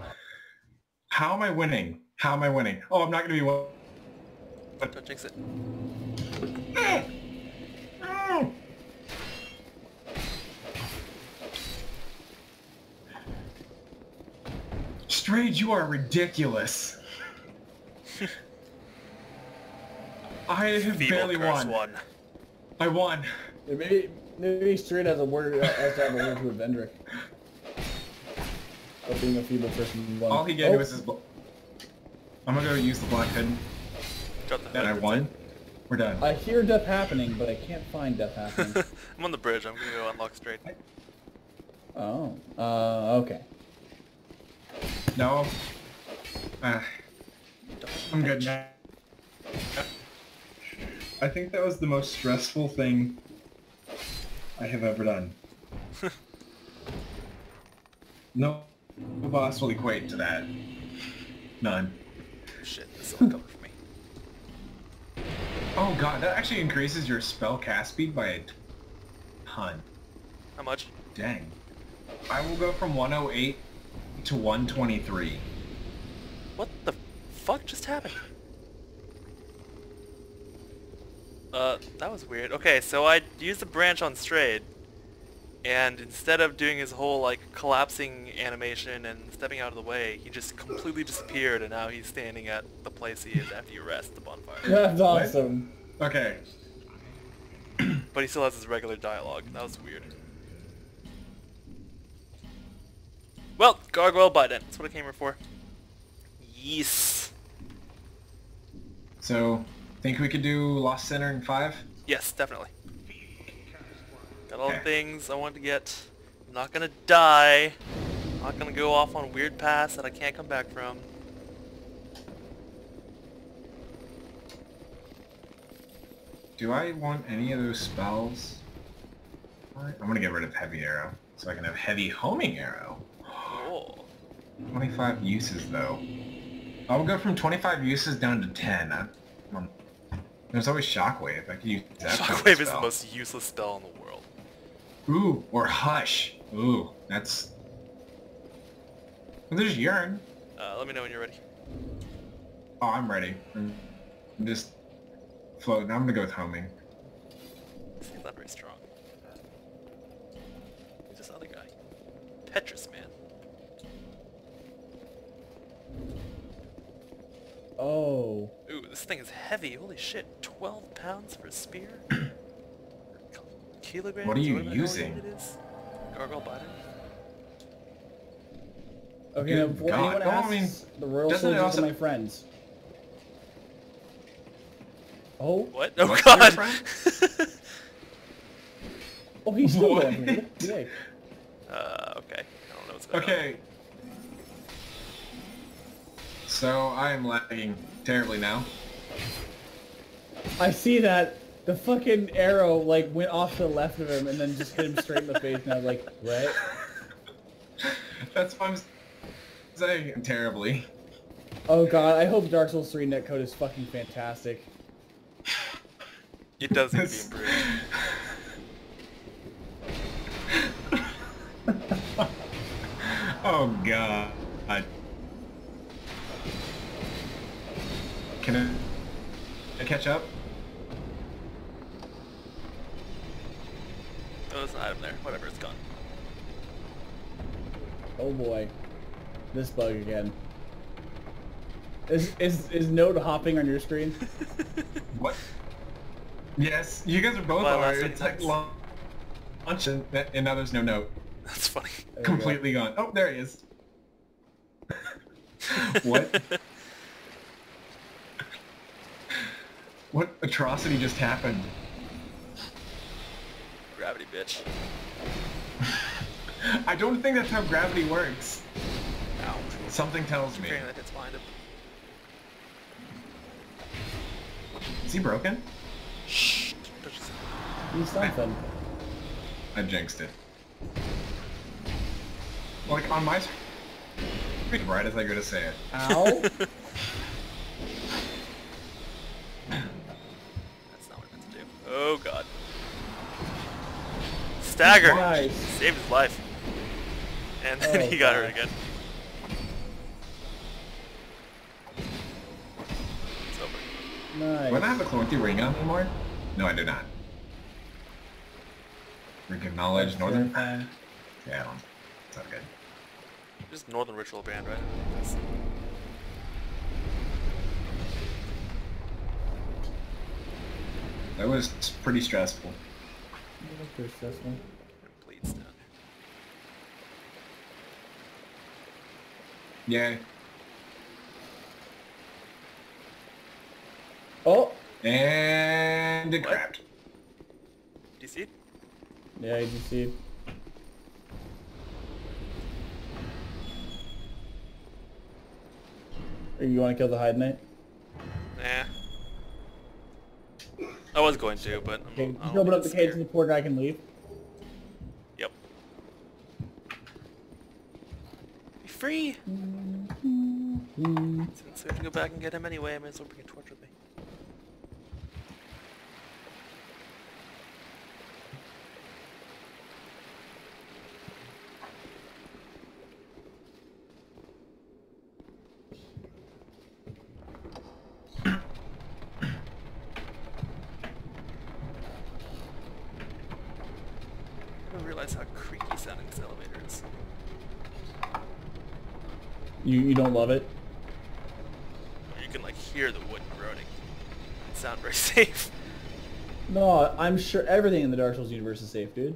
How am I winning? How am I winning? Oh, I'm not going to be winning. Don't jinx it. Strahd, you are ridiculous. I have Feeble barely won. One. I won. Yeah, maybe maybe Strahd has a word has to have a word with Vendrick. But being a feeble person won. All he gave oh. was his. I'm gonna go use the black hood. That I won. We're done. I hear death happening, but I can't find death happening. I'm on the bridge. I'm gonna go unlock Strahd. Oh. Uh. Okay. No. Uh, I'm good now. I think that was the most stressful thing I have ever done. No boss will equate to that. None. Shit, this is all coming for me. Oh god, that actually increases your spell cast speed by a ton. How much? Dang. I will go from one oh eight to one twenty-three. What the fuck just happened? Uh, that was weird. Okay, so I used the branch on Strahd, and instead of doing his whole, like, collapsing animation and stepping out of the way, he just completely disappeared, and now he's standing at the place he is after you rest the bonfire. That's awesome. Okay. But he still has his regular dialogue. That was weird. Well, gargoyle button. That's what I came here for. Yes. So... think we could do Lost Center in five? Yes, definitely. Got all the things I want to get. I'm not gonna die. I'm not gonna go off on weird paths that I can't come back from. Do I want any of those spells? I'm gonna get rid of Heavy Arrow, so I can have Heavy Homing Arrow. Cool. twenty-five uses though. I will go from twenty-five uses down to ten. I'm There's always Shockwave. I could use that. Shockwave is the most useless spell in the world. Ooh, or Hush. Ooh, that's... Well, there's Yearn. Uh, let me know when you're ready. Oh, I'm ready. I'm just floating. I'm gonna go with Homing. This thing's not very strong. Who's this other guy? Petrus, man. Oh. Ooh, this thing is heavy. Holy shit. twelve pounds for a spear? Kilograms? What are you what using? It is? Gargoyle body? Okay, now, before God. anyone asks, oh, I mean, the royal soldiers also... are my friends. Oh? What? Oh What's god! Oh, he's still what? Going. Uh, okay. I don't know what's going okay. on. Okay. So, I am lagging terribly now. I see that. The fucking arrow, like, went off to the left of him and then just hit him straight in the face, and I was like, what? That's what I'm saying, terribly. Oh god, I hope Dark Souls three netcode is fucking fantastic. It does need to be improved. Oh god. I... Can I catch up? Oh, there's an item there. Whatever, it's gone. Oh boy. This bug again. Is is is Node hopping on your screen? What? Yes, you guys are both well, are. It's like lunch and, and now there's no Node. That's funny. Completely go. gone. Oh, there he is. What? What atrocity just happened? Gravity, bitch. I don't think that's how gravity works. Ow. Something tells me. That hits behind him. Is he broken? Shh. He's not done. I jinxed it. Like, on my screen, right as I go to say it. Ow. Oh god. Stagger! Nice. Saved his life. And then oh, he got god. hurt again. It's over. Nice. When I have a Clorthy ring on anymore? No, I do not. Ring of Knowledge, Northern? Uh, yeah, I don't. It's not good. Just Northern Ritual Band, right? That's... That was pretty stressful. That was pretty stressful. Bleeds down. Yeah. Oh! And it crapped. Did you see it? Yeah, I did see it. Or you want to kill the Hide Knight? Nah. I was going to, but I'm okay, just open up the cage in the corner and I can leave. Yep. Be free! Mm-hmm. Since we have to go back and get him anyway, I might as well bring a torch with me. You, you don't love it? You can like hear the wood eroding. It sounds very safe. No, I'm sure everything in the Dark Souls universe is safe, dude.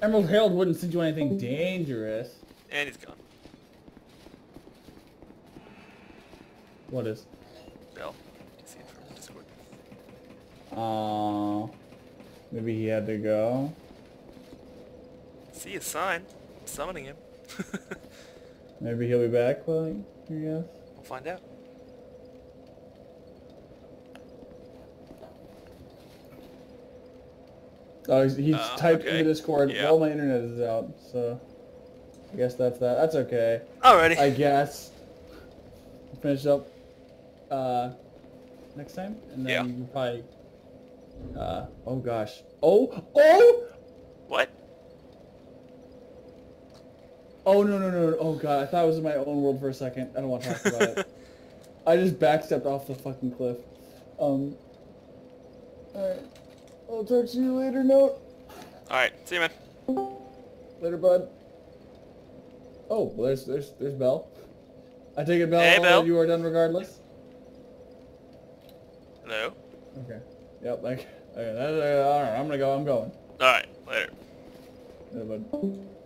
Emerald Herald wouldn't send you anything dangerous. And he's gone. What is? Bell. You see it from the Discord. Aww. Uh, maybe he had to go. See a sign. I'm summoning him. Maybe he'll be back, like, I guess. We'll find out. Oh, he's, he's uh, typed okay. in the Discord. Yep. Well, my internet is out, so I guess that's that. That's okay. Alrighty. I guess. We'll finish up uh, next time, and then yeah. you can probably. Uh, oh gosh. Oh oh. What? Oh no no no! Oh god! I thought I was in my own world for a second. I don't want to talk about it. I just backstepped off the fucking cliff. Um. All right. I'll talk to you later, Note. All right. See you, man. Later, bud. Oh, well, there's there's there's Belle. I take it, Belle. Hey, Belle. You are done regardless. Hello. Okay. Yep. Like. Okay. All right. I'm gonna go. I'm going. All right. Later. Later, bud.